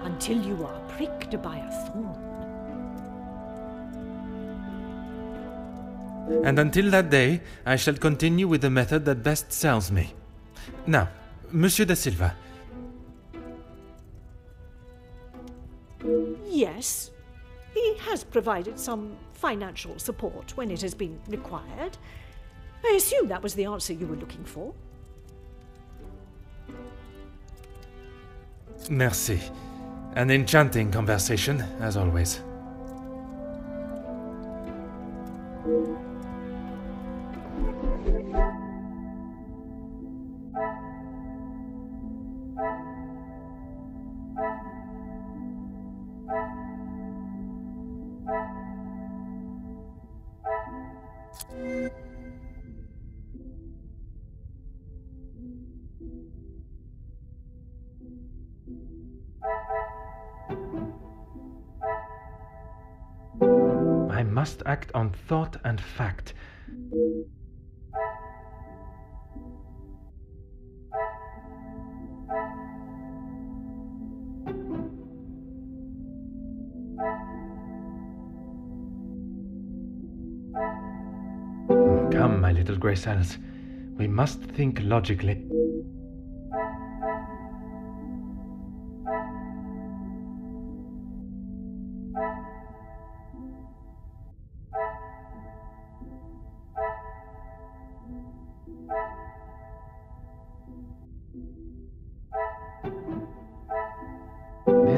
Until you are pricked by a thorn. And until that day, I shall continue with the method that best serves me. Now, Monsieur da Silva. Yes, he has provided some financial support when it has been required. I assume that was the answer you were looking for. Merci. An enchanting conversation, as always. Must act on thought and fact. Come, my little grey cells. We must think logically.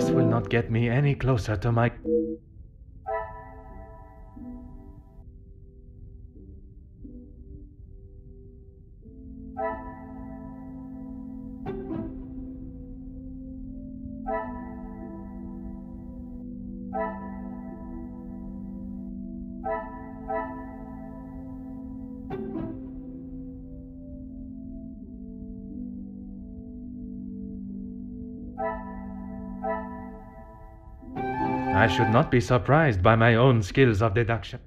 This will not get me any closer to my... I should not be surprised by my own skills of deduction.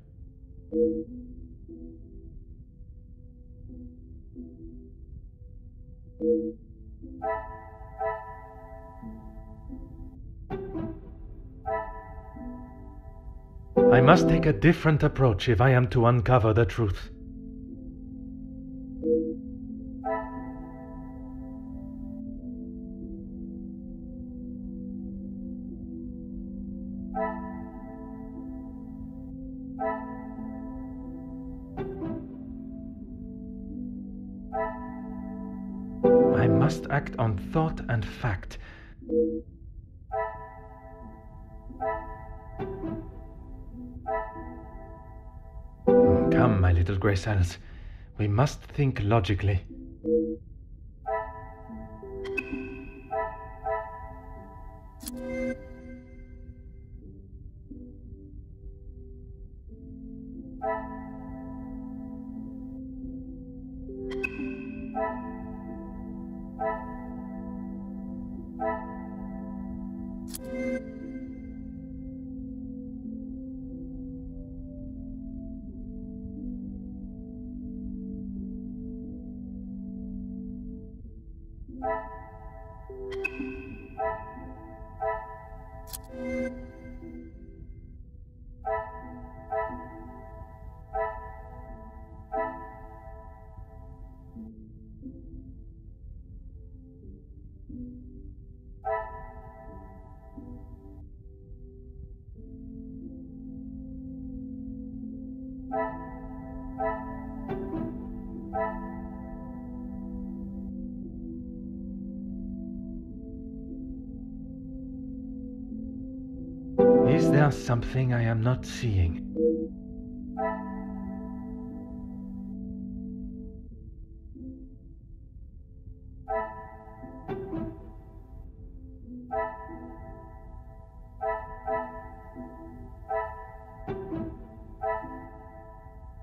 I must take a different approach if I am to uncover the truth. Act on thought and fact. Come, my little grey cells. We must think logically. Is there something I am not seeing?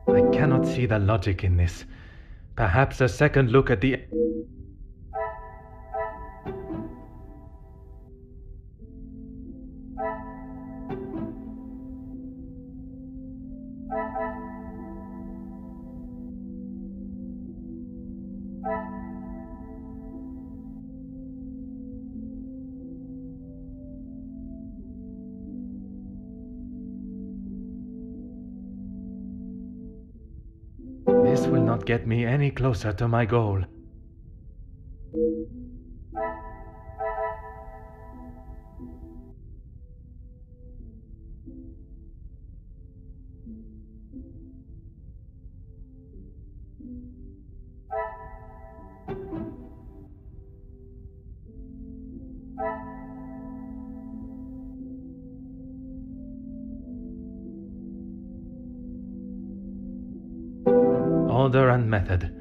I cannot see the logic in this. Perhaps a second look at the... Get me any closer to my goal. Order and method.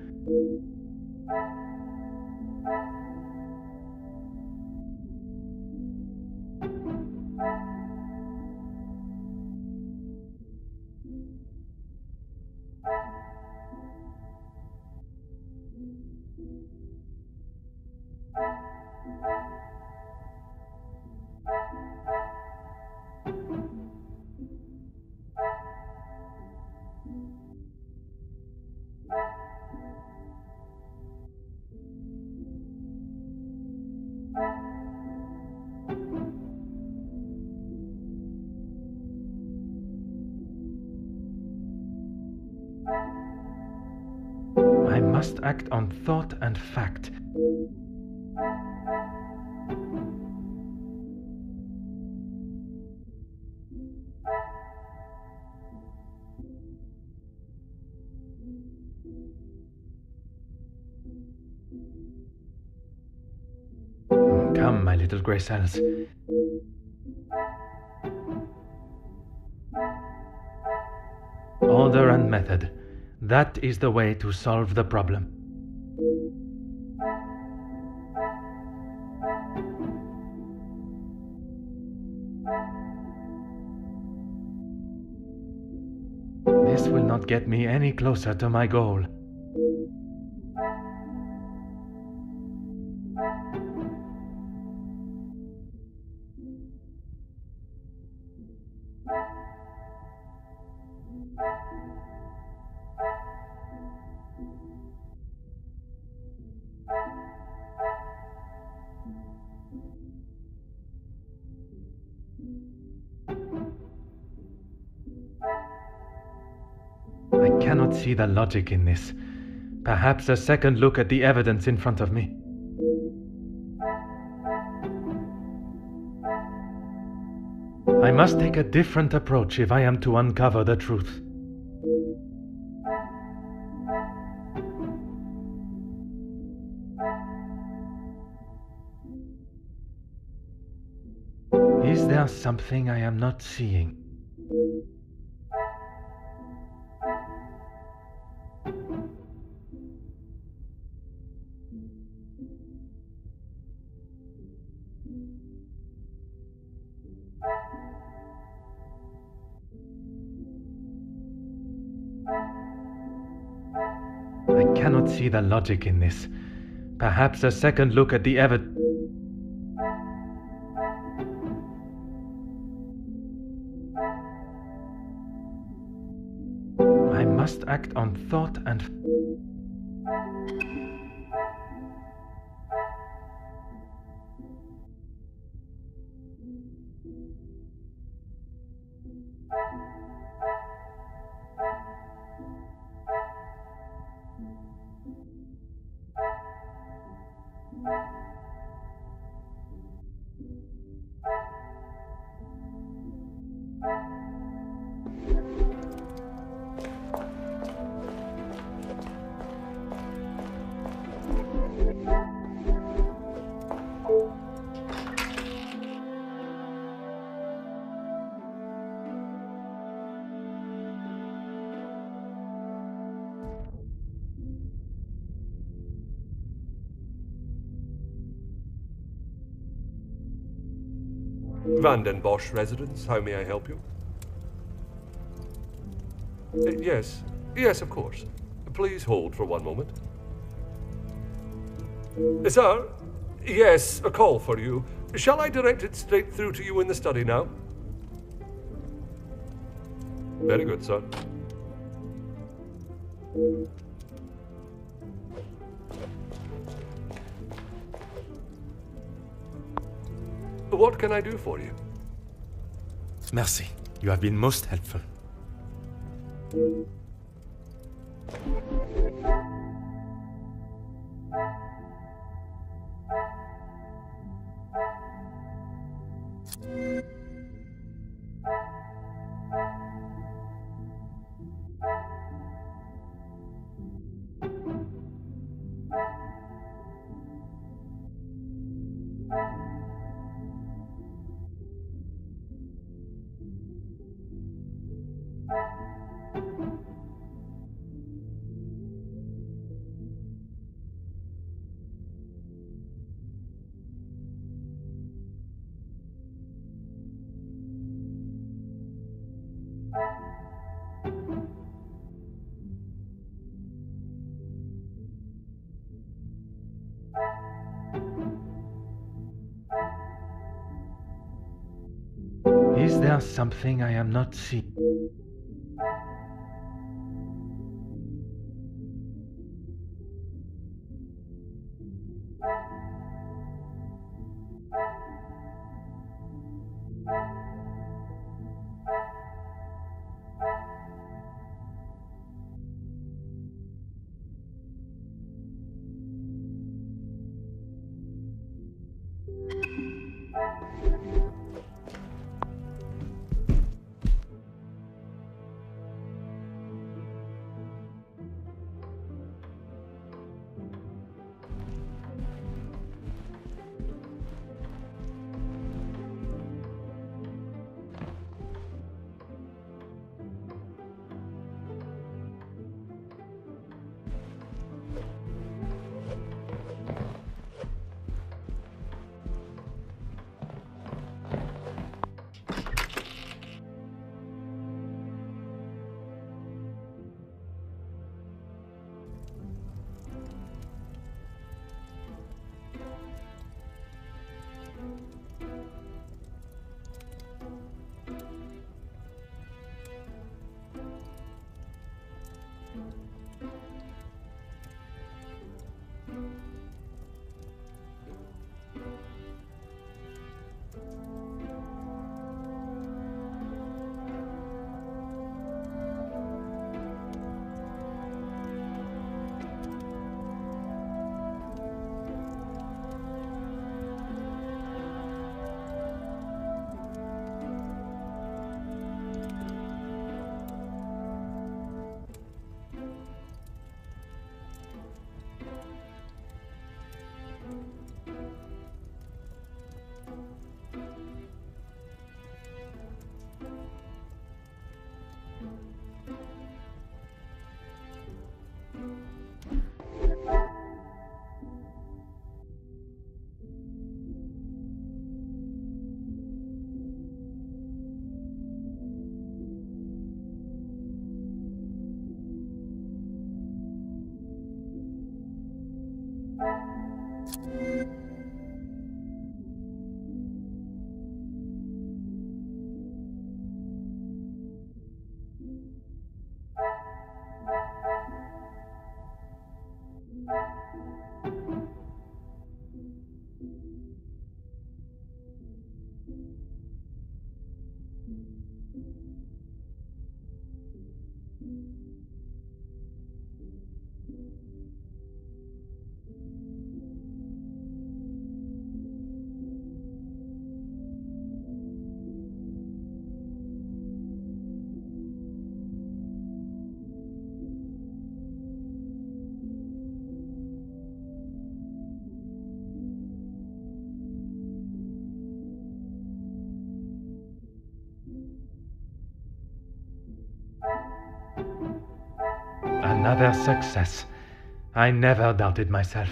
I must act on thought and fact. Come, my little Grace Alice. Order and method. That is the way to solve the problem. This will not get me any closer to my goal. See the logic in this. Perhaps a second look at the evidence in front of me. I must take a different approach if I am to uncover the truth. Is there something I am not seeing? See the logic in this. Perhaps a second look at the evidence. I must act on thought and. Vandenbosch residence, how may I help you? Uh, yes, yes, of course. Please hold for one moment. Uh, sir, yes, a call for you. Shall I direct it straight through to you in the study now? Very good, sir. What can I do for you? Merci. You have been most helpful. Is there something I am not seeing? Another success. I never doubted myself.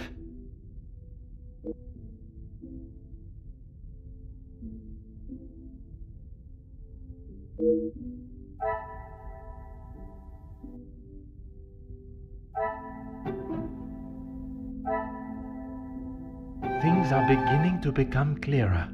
Things are beginning to become clearer.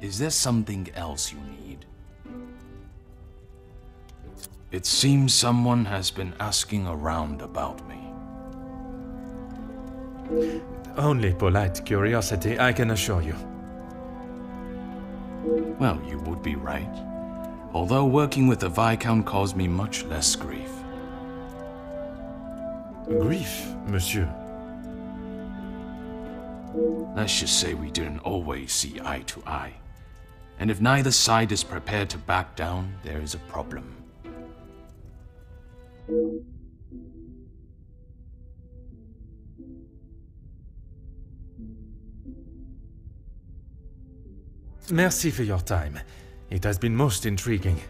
Is there something else you need? It seems someone has been asking around about me. Only polite curiosity, I can assure you. Well, you would be right. Although working with the Viscount caused me much less grief. Grief, monsieur? Let's just say we didn't always see eye to eye. And if neither side is prepared to back down, there is a problem. Merci for your time. It has been most intriguing.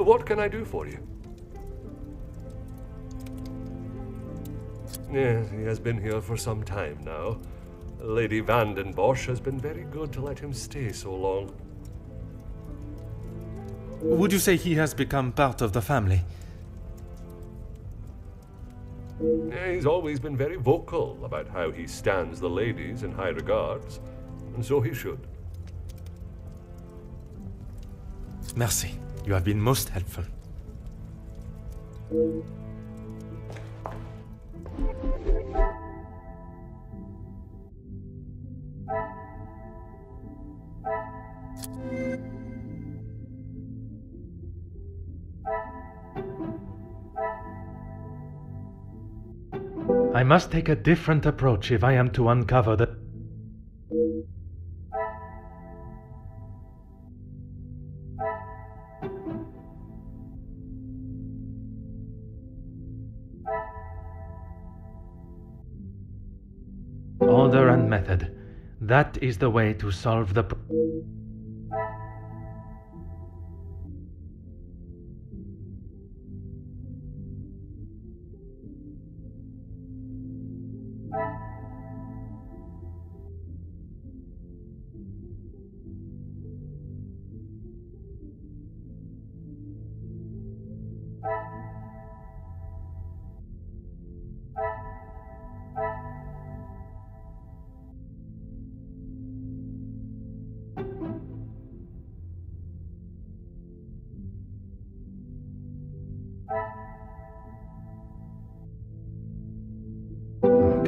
What can I do for you? Yes, he has been here for some time now. Lady Vandenbosch has been very good to let him stay so long. Would you say he has become part of the family? He's always been very vocal about how he stands the ladies in high regards, and so he should. Merci. You have been most helpful. I must take a different approach if I am to uncover the... Order and method. That is the way to solve the problem.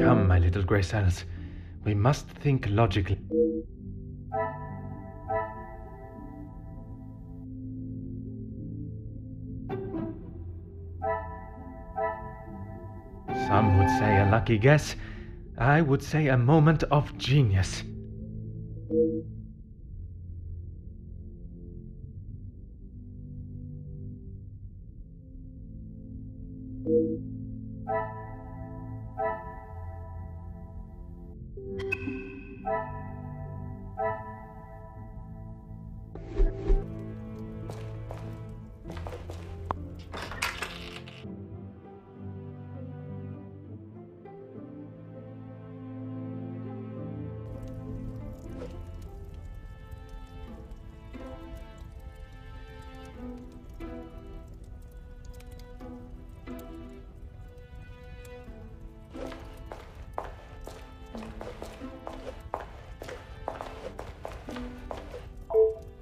Come, my little Gracells. We must think logically. Some would say a lucky guess. I would say a moment of genius.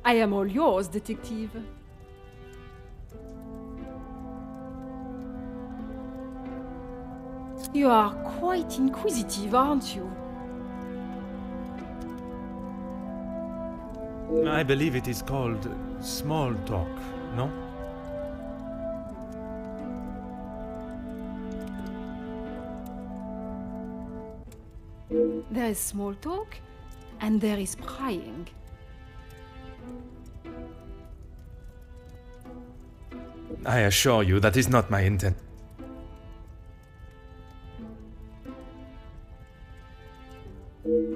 I am all yours, Detective. You are quite inquisitive, aren't you? I believe it is called small talk, no? There is small talk, and there is prying. I assure you, that is not my intent.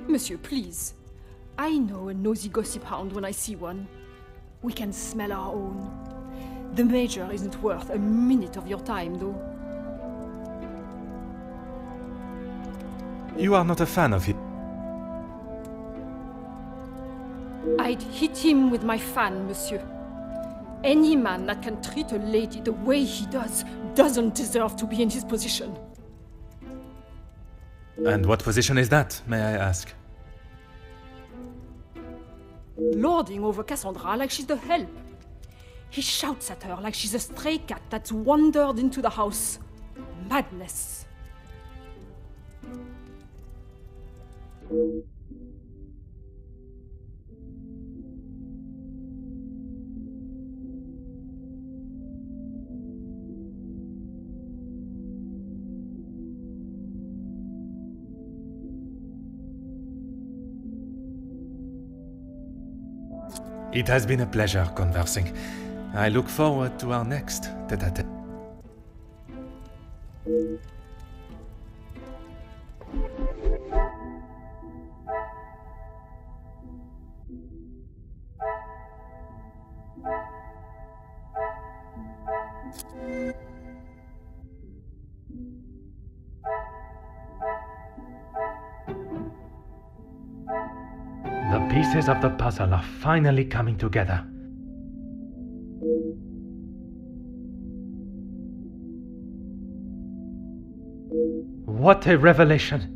Monsieur, please. I know a nosy gossip hound when I see one. We can smell our own. The Major isn't worth a minute of your time, though. You are not a fan of him. I'd hit him with my fan, Monsieur. Any man that can treat a lady the way he does, doesn't deserve to be in his position. And what position is that, may I ask? Lording over Cassandra like she's the help. He shouts at her like she's a stray cat that's wandered into the house. Madness. It has been a pleasure conversing. I look forward to our next tête-à-tête. Pieces of the puzzle are finally coming together. What a revelation!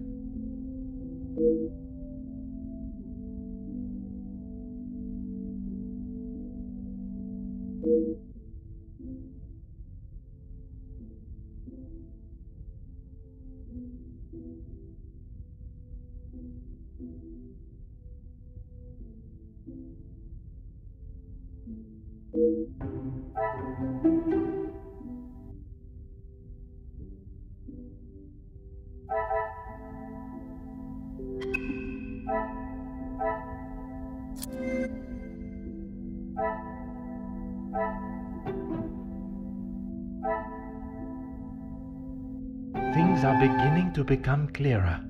Things are beginning to become clearer.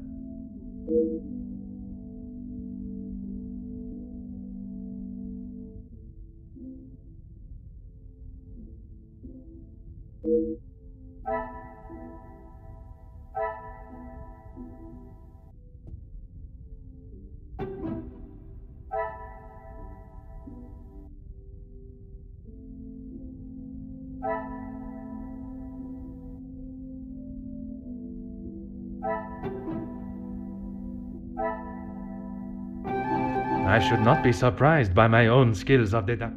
I should not be surprised by my own skills of data.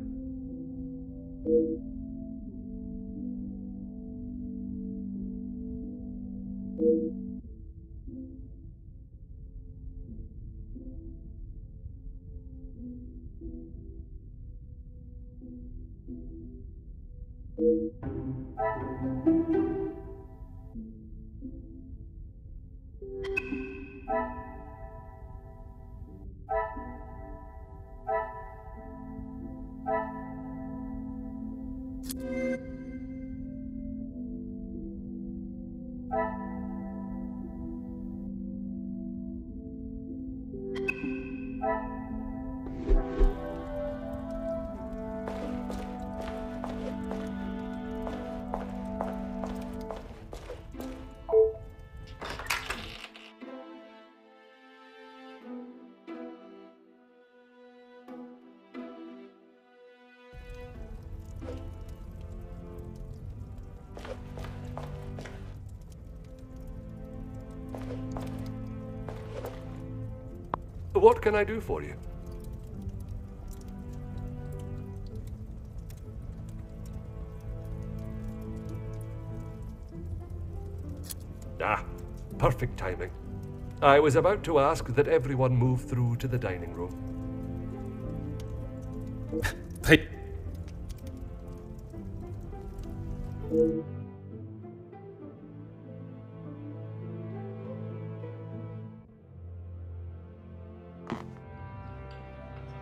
What can I do for you? Ah, perfect timing. I was about to ask that everyone move through to the dining room. Hey.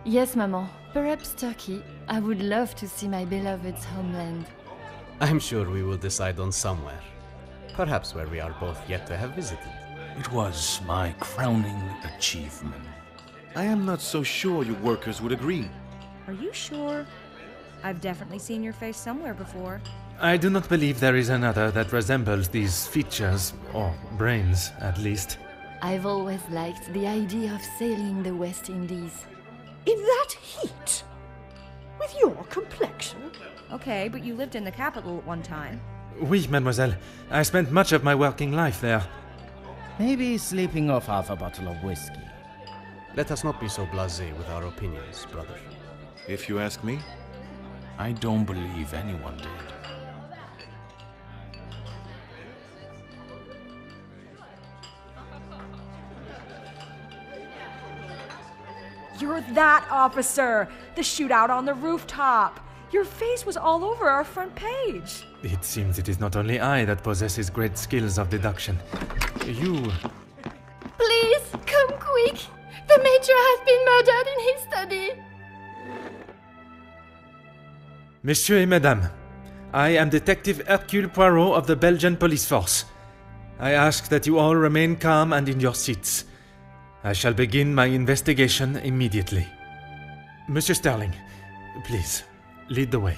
Yes, Maman. Perhaps Turkey. I would love to see my beloved's homeland. I'm sure we will decide on somewhere. Perhaps where we are both yet to have visited. It was my crowning achievement. I am not so sure you workers would agree. Are you sure? I've definitely seen your face somewhere before. I do not believe there is another that resembles these features, or brains, at least. I've always liked the idea of sailing the West Indies. In that heat? With your complexion? Okay, but you lived in the capital at one time. Oui, mademoiselle. I spent much of my working life there. Maybe sleeping off half a bottle of whiskey. Let us not be so blasé with our opinions, brother. If you ask me, I don't believe anyone did. You're that officer! The shootout on the rooftop! Your face was all over our front page! It seems it is not only I that possesses great skills of deduction. You... Please, come quick! The Major has been murdered in his study! Monsieur et Madame, I am Detective Hercule Poirot of the Belgian Police Force. I ask that you all remain calm and in your seats. I shall begin my investigation immediately. Monsieur Sterling, please, lead the way.